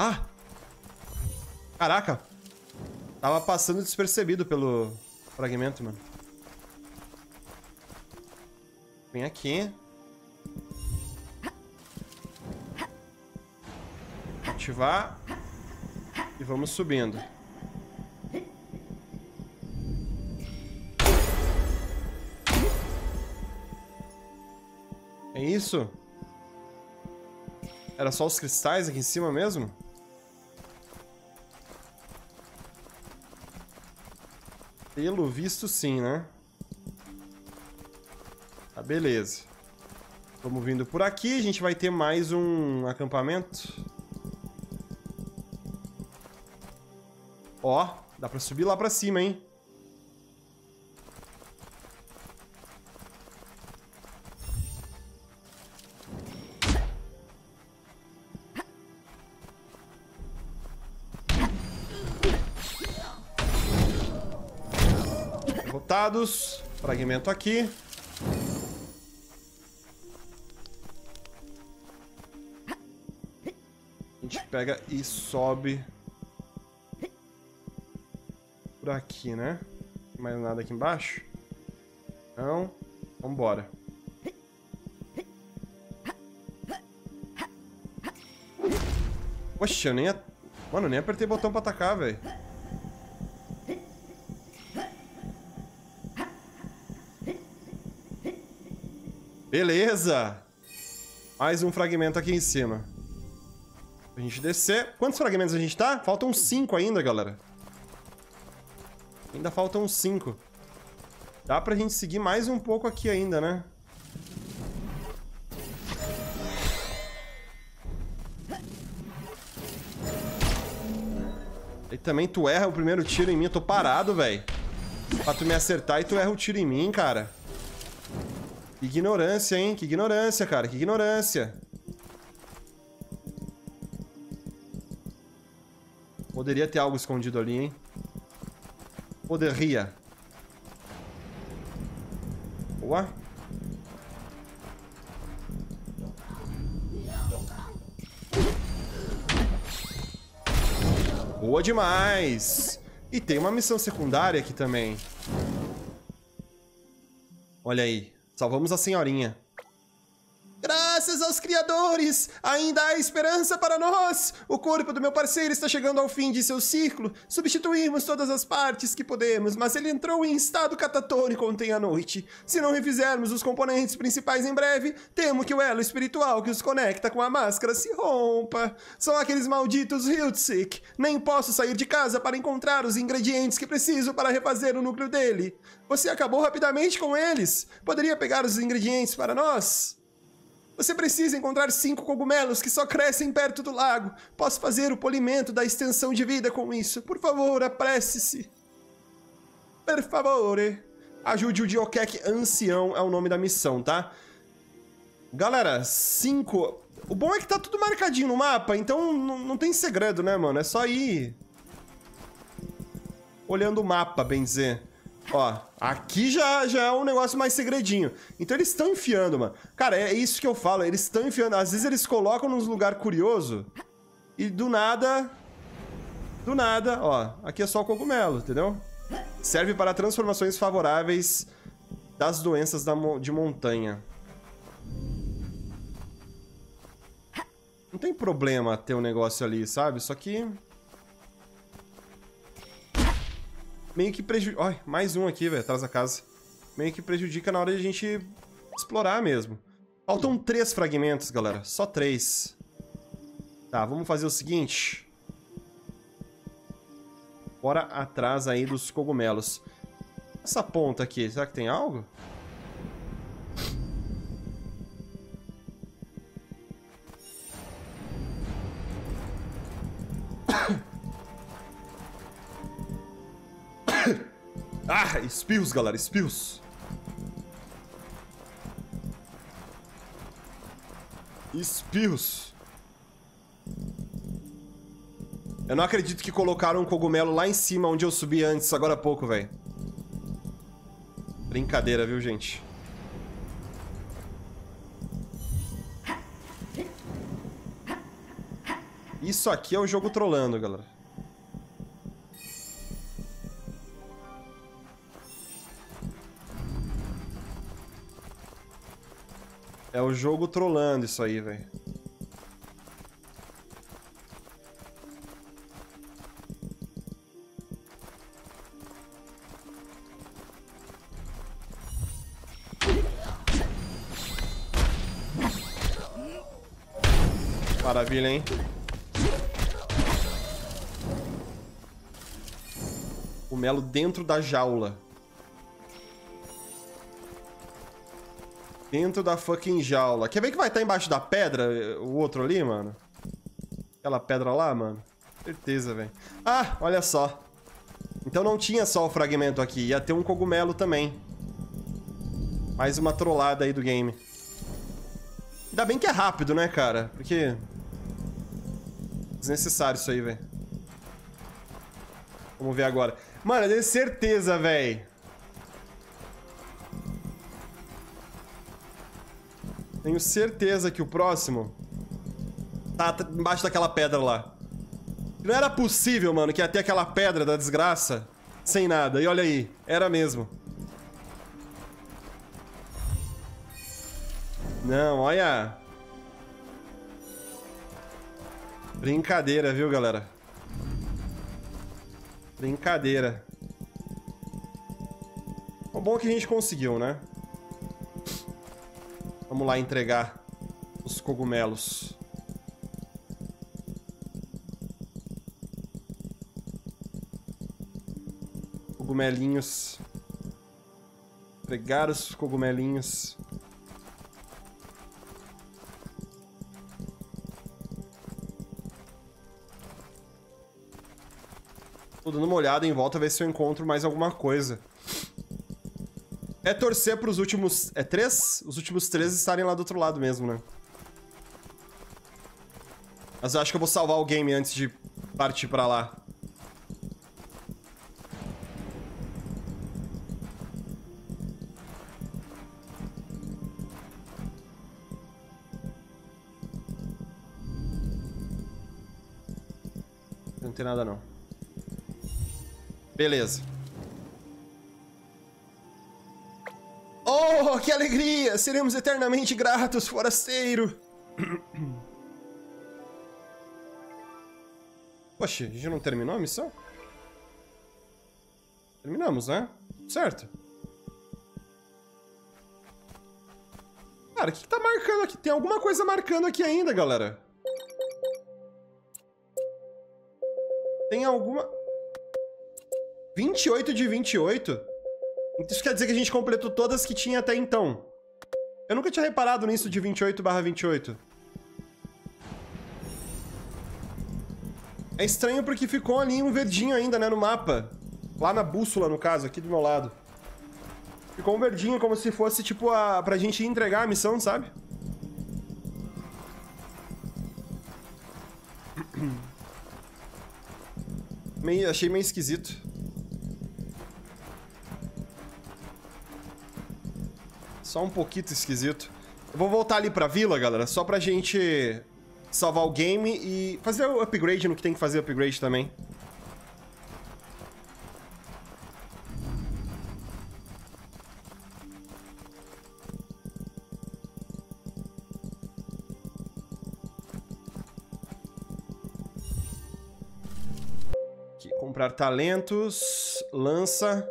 Ah! Caraca! Tava passando despercebido pelo fragmento, mano. Vem aqui. Ativar. E vamos subindo. É isso? Era só os cristais aqui em cima mesmo? Pelo visto, sim, né? Tá, beleza. Vamos vindo por aqui. A gente vai ter mais um acampamento. Ó, dá pra subir lá pra cima, hein? Fragmento aqui. A gente pega e sobe por aqui, né? Tem mais nada aqui embaixo? Não. Vambora. Poxa, eu nem... A... Mano, eu nem apertei o botão pra atacar, velho. Beleza! Mais um fragmento aqui em cima. A gente descer. Quantos fragmentos a gente tá? Faltam cinco ainda, galera. Ainda faltam cinco. Dá pra gente seguir mais um pouco aqui ainda, né? E também tu erra o primeiro tiro em mim. Eu tô parado, velho. Pra tu me acertar e tu erra o tiro em mim, cara. Que ignorância, hein? Que ignorância, cara. Que ignorância. Poderia ter algo escondido ali, hein? Poderia. Boa. Boa demais. E tem uma missão secundária aqui também. Olha aí. Salvamos a senhorinha. Graças aos criadores! Ainda há esperança para nós! O corpo do meu parceiro está chegando ao fim de seu ciclo. Substituímos todas as partes que podemos, mas ele entrou em estado catatônico ontem à noite. Se não refizermos os componentes principais em breve, temo que o elo espiritual que os conecta com a máscara se rompa. São aqueles malditos Hiltzik. Nem posso sair de casa para encontrar os ingredientes que preciso para refazer o núcleo dele. Você acabou rapidamente com eles. Poderia pegar os ingredientes para nós? Você precisa encontrar cinco cogumelos que só crescem perto do lago. Posso fazer o polimento da extensão de vida com isso. Por favor, apresse-se. Per favore. Ajude o Diokek Ancião é o nome da missão, tá? Galera, cinco... O bom é que tá tudo marcadinho no mapa, então não tem segredo, né, mano? É só ir... olhando o mapa, bem dizer. Ó, aqui já, já é um negócio mais segredinho. Então eles estão enfiando, mano. Cara, é isso que eu falo, eles estão enfiando. Às vezes eles colocam nos lugar curioso e do nada... Do nada, ó. Aqui é só o cogumelo, entendeu? Serve para transformações favoráveis das doenças da mo- de montanha. Não tem problema ter um negócio ali, sabe? Só que... meio que prejudica... Ai, mais um aqui, velho, atrás da casa. Meio que prejudica na hora de a gente explorar mesmo. Faltam três fragmentos, galera. Só três. Tá, vamos fazer o seguinte. Bora atrás aí dos cogumelos. Essa ponta aqui, será que tem algo? Ah, espirros, galera, espirros. Espirros. Eu não acredito que colocaram um cogumelo lá em cima, onde eu subi antes, agora há pouco, velho. Brincadeira, viu, gente? Isso aqui é o jogo trollando, galera. É o jogo trollando isso aí, velho. Maravilha, hein? O Melo dentro da jaula. Dentro da fucking jaula. Quer ver que vai estar embaixo da pedra o outro ali, mano? Aquela pedra lá, mano. Certeza, velho. Ah, olha só. Então não tinha só o fragmento aqui. Ia ter um cogumelo também. Mais uma trollada aí do game. Ainda bem que é rápido, né, cara? Porque... desnecessário isso aí, velho. Vamos ver agora. Mano, eu tenho certeza, velho. Tenho certeza que o próximo tá embaixo daquela pedra lá. Não era possível, mano, que ia ter aquela pedra da desgraça sem nada. E olha aí, era mesmo. Não, olha. Brincadeira, viu, galera? Brincadeira. O bom é que a gente conseguiu, né? Vamos lá entregar os cogumelos. cogumelinhos. Pegar os cogumelinhos. Tô dando uma olhada em volta, ver se eu encontro mais alguma coisa. É torcer pros últimos... É três? Os últimos três estarem lá do outro lado mesmo, né? Mas eu acho que eu vou salvar o game antes de partir pra lá. Não tem nada, não. Beleza. Oh, que alegria! Seremos eternamente gratos, forasteiro! Poxa, a gente não terminou a missão? Terminamos, né? Certo. Cara, o que tá marcando aqui? Tem alguma coisa marcando aqui ainda, galera. Tem alguma... vinte e oito de vinte e oito? Isso quer dizer que a gente completou todas que tinha até então. Eu nunca tinha reparado nisso de vinte e oito barra vinte e oito. É estranho porque ficou ali um verdinho ainda, né, no mapa. Lá na bússola, no caso, aqui do meu lado. Ficou um verdinho como se fosse, tipo, a... pra gente entregar a missão, sabe? Meio... Achei meio esquisito. Só um pouquinho esquisito. Eu vou voltar ali pra vila, galera, só pra gente salvar o game e fazer o upgrade no que tem que fazer upgrade também. Aqui, comprar talentos, lança,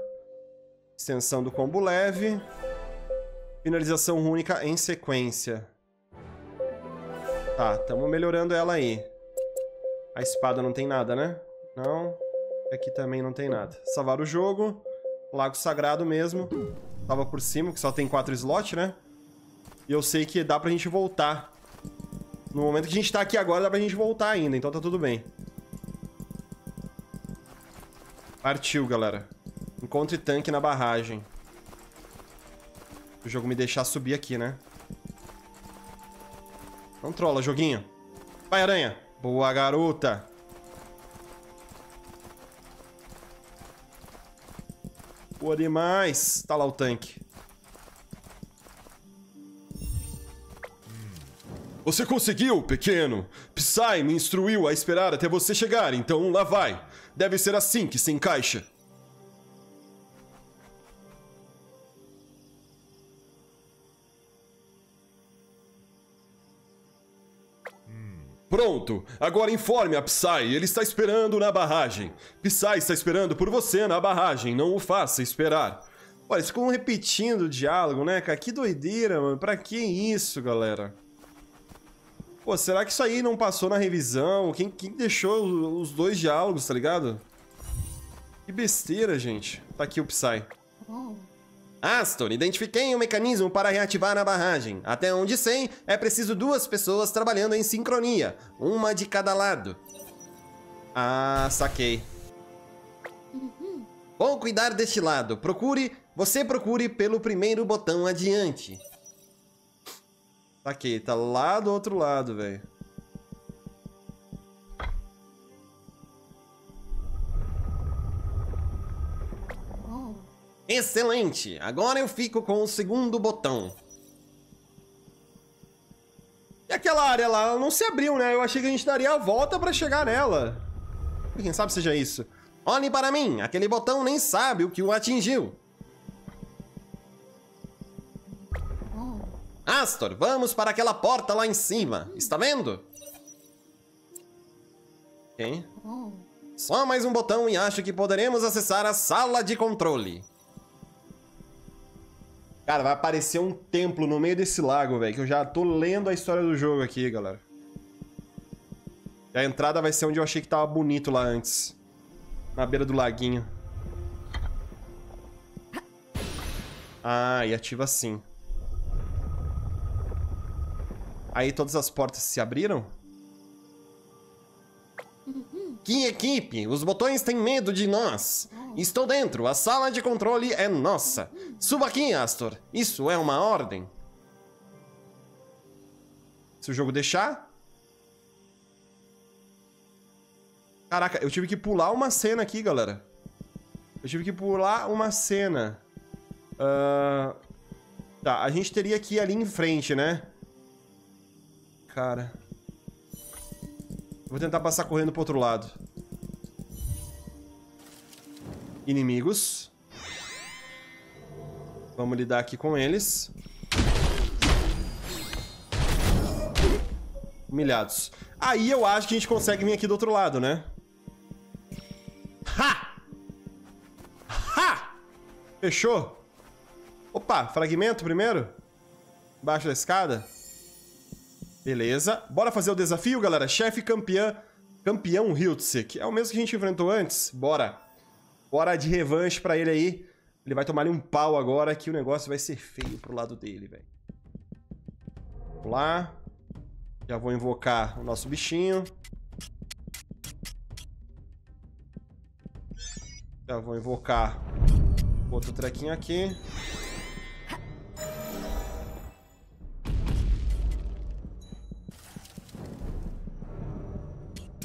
extensão do combo leve... Finalização única em sequência. Tá, estamos melhorando ela aí. A espada não tem nada, né? Não. Aqui também não tem nada. Salvar o jogo. Lago Sagrado mesmo. Tava por cima, que só tem quatro slots, né? E eu sei que dá pra gente voltar. No momento que a gente tá aqui agora, dá pra gente voltar ainda. Então tá tudo bem. Partiu, galera. Encontre tanque na barragem. O jogo me deixar subir aqui, né? Não trola, joguinho. Vai, aranha. Boa, garota. Boa demais. Tá lá o tanque. Você conseguiu, pequeno. Psy me instruiu a esperar até você chegar, então lá vai. Deve ser assim que se encaixa. Pronto, agora informe a Psy, ele está esperando na barragem. Psy está esperando por você na barragem, não o faça esperar. Olha, eles ficam repetindo o diálogo, né, cara? Que doideira, mano. Pra que isso, galera? Pô, será que isso aí não passou na revisão? Quem, quem deixou os dois diálogos, tá ligado? Que besteira, gente. Tá aqui o Psy. Astor, identifiquei um mecanismo para reativar a barragem. Até onde sei, é preciso duas pessoas trabalhando em sincronia. Uma de cada lado. Ah, saquei. Uhum. Vou cuidar deste lado. Procure... Você procure pelo primeiro botão adiante. Saquei, tá lá do outro lado, velho. Excelente! Agora eu fico com o segundo botão. E aquela área lá, ela não se abriu, né? Eu achei que a gente daria a volta pra chegar nela. Quem sabe seja isso. Olhe para mim! Aquele botão nem sabe o que o atingiu. Astor, vamos para aquela porta lá em cima. Está vendo? Ok. Só mais um botão e acho que poderemos acessar a sala de controle. Cara, vai aparecer um templo no meio desse lago, velho, que eu já tô lendo a história do jogo aqui, galera. E a entrada vai ser onde eu achei que tava bonito lá antes. Na beira do laguinho. Ah, e ativa assim. Aí todas as portas se abriram? Que equipe! Os botões têm medo de nós! Estou dentro! A sala de controle é nossa! Suba aqui, Astor! Isso é uma ordem! Se o jogo deixar... Caraca, eu tive que pular uma cena aqui, galera. Eu tive que pular uma cena. Uh... Tá, a gente teria que ir ali em frente, né? Cara... Vou tentar passar correndo pro outro lado. Inimigos. Vamos lidar aqui com eles. Humilhados. Aí eu acho que a gente consegue vir aqui do outro lado, né? Ha! Ha! Fechou? Opa, fragmento primeiro. Embaixo da escada. Beleza. Bora fazer o desafio, galera. Chefe campeã, campeão Hiltzik. É o mesmo que a gente enfrentou antes. Bora. Bora de revanche pra ele aí. Ele vai tomar ali um pau agora que o negócio vai ser feio pro lado dele, velho. Vamos lá. Já vou invocar o nosso bichinho. Já vou invocar outro trequinho aqui.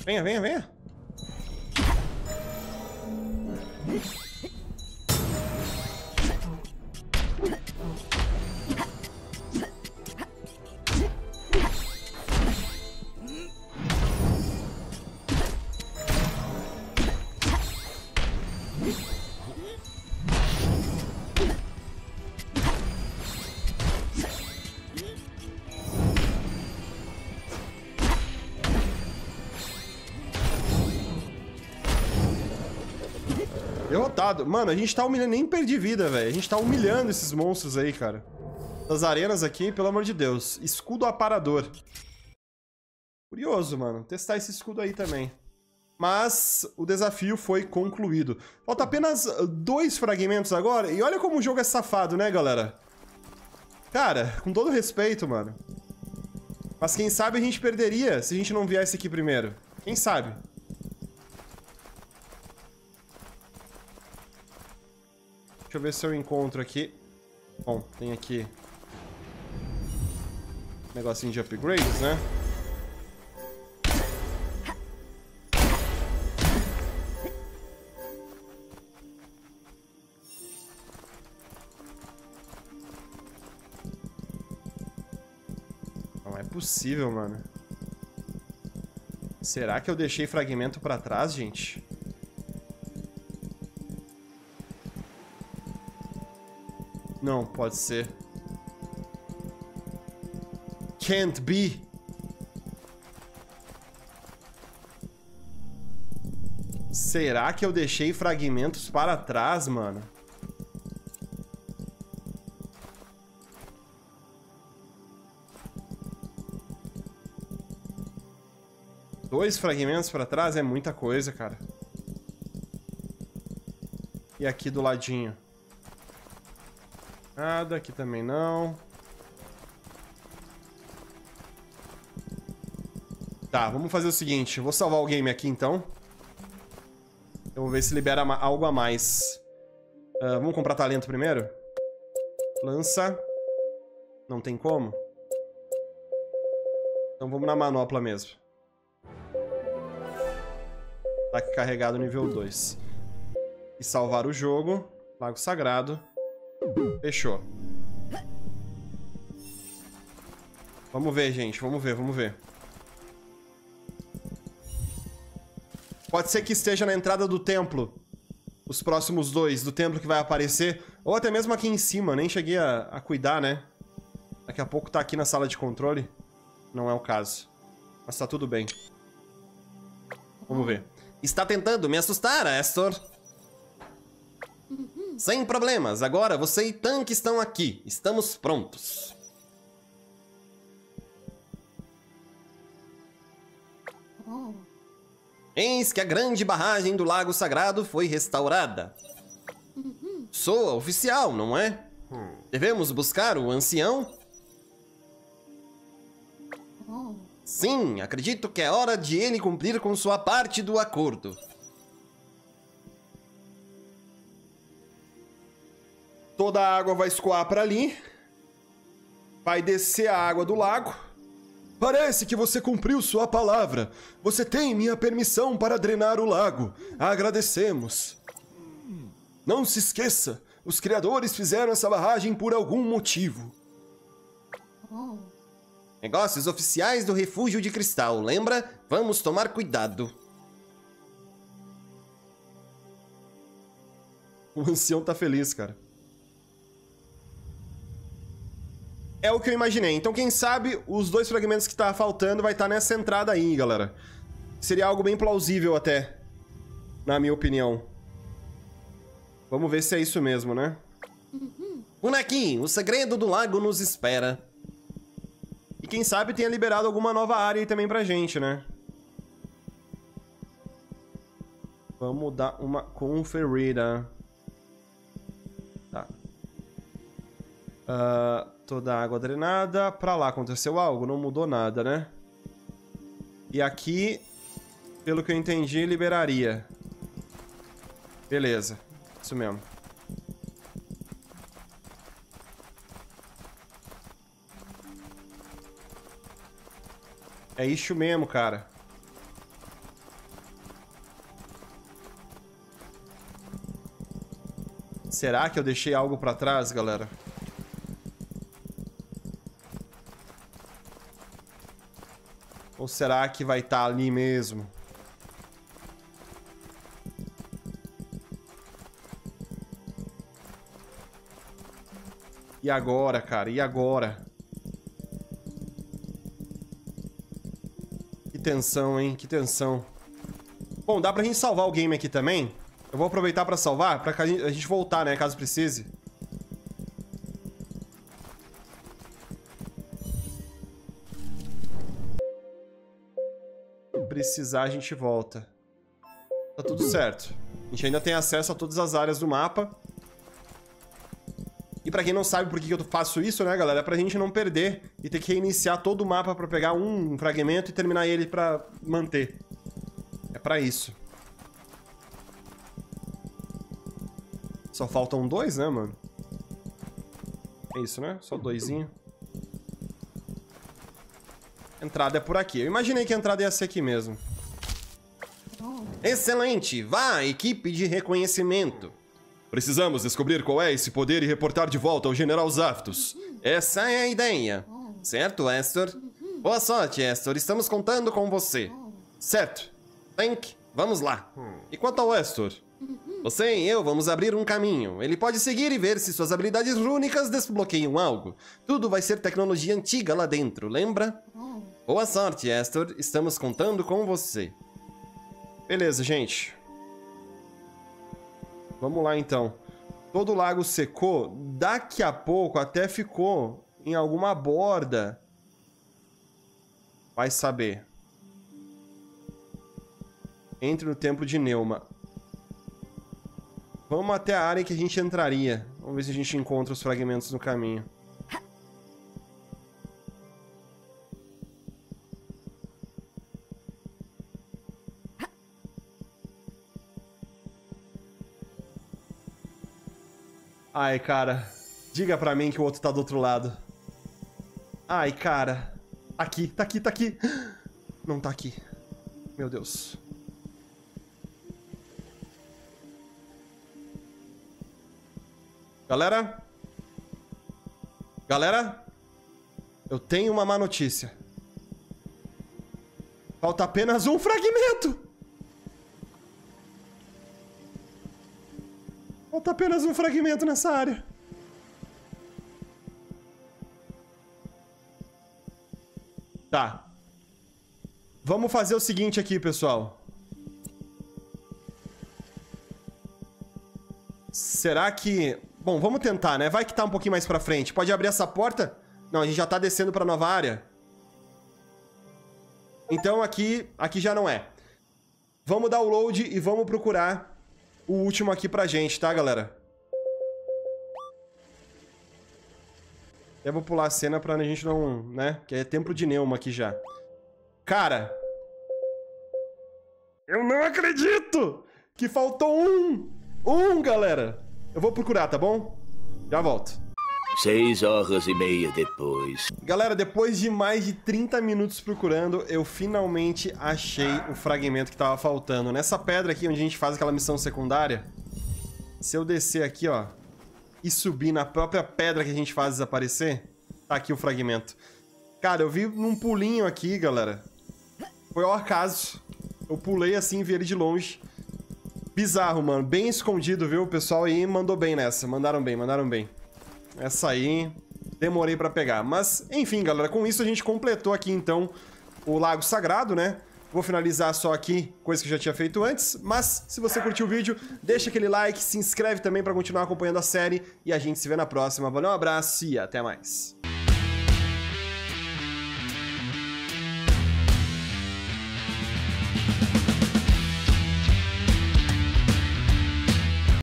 Venha, venha, venha. Derrotado. Mano, a gente tá humilhando... Nem perdi vida, velho. A gente tá humilhando esses monstros aí, cara. Essas arenas aqui, pelo amor de Deus. Escudo aparador. Curioso, mano. Testar esse escudo aí também. Mas o desafio foi concluído. Falta apenas dois fragmentos agora. E olha como o jogo é safado, né, galera? Cara, com todo respeito, mano. Mas quem sabe a gente perderia se a gente não viesse aqui primeiro. Quem sabe? Deixa eu ver se eu encontro aqui. Bom, tem aqui um negocinho de upgrades, né? Não é possível, mano. Será que eu deixei fragmento pra trás, gente? Não, pode ser. Can't be. Será que eu deixei fragmentos para trás, mano? Dois fragmentos para trás é muita coisa, cara. E aqui do ladinho. Nada, aqui também não. Tá, vamos fazer o seguinte. Eu vou salvar o game aqui, então. Eu vou ver se libera algo a mais. Uh, vamos comprar talento primeiro? Lança. Não tem como. Então vamos na manopla mesmo. Ataque carregado nível dois. E salvar o jogo. Lago Sagrado. Fechou. Vamos ver, gente. Vamos ver, vamos ver. Pode ser que esteja na entrada do templo. Os próximos dois do templo que vai aparecer. Ou até mesmo aqui em cima. Nem cheguei a, a cuidar, né? Daqui a pouco tá aqui na sala de controle. Não é o caso. Mas tá tudo bem. Vamos ver. Está tentando me assustar, Astor. Sem problemas, agora você e tanque estão aqui. Estamos prontos. Oh. Eis que a grande barragem do Lago Sagrado foi restaurada. Uhum. Soa oficial, não é? Hum. Devemos buscar o ancião? Oh. Sim, acredito que é hora de ele cumprir com sua parte do acordo. Toda a água vai escoar para ali. Vai descer a água do lago. Parece que você cumpriu sua palavra. Você tem minha permissão para drenar o lago. Agradecemos. Não se esqueça, os criadores fizeram essa barragem por algum motivo. Oh. Negócios oficiais do refúgio de cristal, lembra? Vamos tomar cuidado. O ancião tá feliz, cara. É o que eu imaginei. Então, quem sabe, os dois fragmentos que tá faltando vai estar nessa entrada aí, galera. Seria algo bem plausível até, na minha opinião. Vamos ver se é isso mesmo, né? Uhum. Bonequinho, o segredo do lago nos espera. E quem sabe tenha liberado alguma nova área aí também pra gente, né? Vamos dar uma conferida. Tá. Ahn... Uh... Toda a água drenada. Pra lá aconteceu algo? Não mudou nada, né? E aqui, pelo que eu entendi, liberaria. Beleza. Isso mesmo. É isso mesmo, cara. Será que eu deixei algo pra trás, galera? Ou será que vai estar ali mesmo? E agora, cara? E agora? Que tensão, hein? Que tensão. Bom, dá pra gente salvar o game aqui também? Eu vou aproveitar pra salvar, pra a gente voltar, né? Caso precise. Precisar, a gente volta. Tá tudo certo. A gente ainda tem acesso a todas as áreas do mapa. E pra quem não sabe por que eu faço isso, né, galera? É pra gente não perder e ter que reiniciar todo o mapa pra pegar um fragmento e terminar ele pra manter. É pra isso. Só faltam dois, né, mano? É isso, né? Só doisinho. Entrada é por aqui. Eu imaginei que a entrada ia ser aqui mesmo. Oh. Excelente! Vá, equipe de reconhecimento. Precisamos descobrir qual é esse poder e reportar de volta ao General Zavdus. Uhum. Essa é a ideia. Oh. Certo, Astor? Uhum. Boa sorte, Astor. Estamos contando com você. Oh. Certo. Tank, vamos lá. Uhum. E quanto ao Astor? Uhum. Você e eu vamos abrir um caminho. Ele pode seguir e ver se suas habilidades rúnicas desbloqueiam algo. Tudo vai ser tecnologia antiga lá dentro, lembra? Oh. Boa sorte, Astor. Estamos contando com você. Beleza, gente. Vamos lá, então. Todo o lago secou. Daqui a pouco até ficou em alguma borda. Vai saber. Entre no Templo de Neuma. Vamos até a área que a gente entraria. Vamos ver se a gente encontra os fragmentos no caminho. Ai, cara. Diga pra mim que o outro tá do outro lado. Ai, cara. Aqui, tá aqui, tá aqui. Não tá aqui. Meu Deus. Galera? Galera? Eu tenho uma má notícia. Falta apenas um fragmento! Falta apenas um fragmento nessa área. Tá. Vamos fazer o seguinte aqui, pessoal. Será que... Bom, vamos tentar, né? Vai que tá um pouquinho mais pra frente. Pode abrir essa porta? Não, a gente já tá descendo pra nova área. Então aqui... Aqui já não é. Vamos dar o load e vamos procurar... o último aqui pra gente, tá, galera? Eu vou pular a cena pra a gente não... né? Que é Templo de Neuma aqui já. Cara! Eu não acredito! Que faltou um! Um, galera! Eu vou procurar, tá bom? Já volto. Seis horas e meia depois. Galera, depois de mais de trinta minutos procurando, eu finalmente achei o fragmento que tava faltando. Nessa pedra aqui, onde a gente faz aquela missão secundária, se eu descer aqui, ó, e subir na própria pedra que a gente faz desaparecer, tá aqui o fragmento. Cara, eu vi num pulinho aqui, galera. Foi ao acaso. Eu pulei assim, vi ele de longe. Bizarro, mano. Bem escondido, viu? O pessoal aí mandou bem nessa. Mandaram bem, mandaram bem. Essa aí demorei pra pegar. Mas, enfim, galera, com isso a gente completou aqui, então, o Lago Sagrado, né? Vou finalizar só aqui, coisa que eu já tinha feito antes. Mas, se você curtiu o vídeo, deixa aquele like, se inscreve também pra continuar acompanhando a série. E a gente se vê na próxima. Valeu, um abraço e até mais.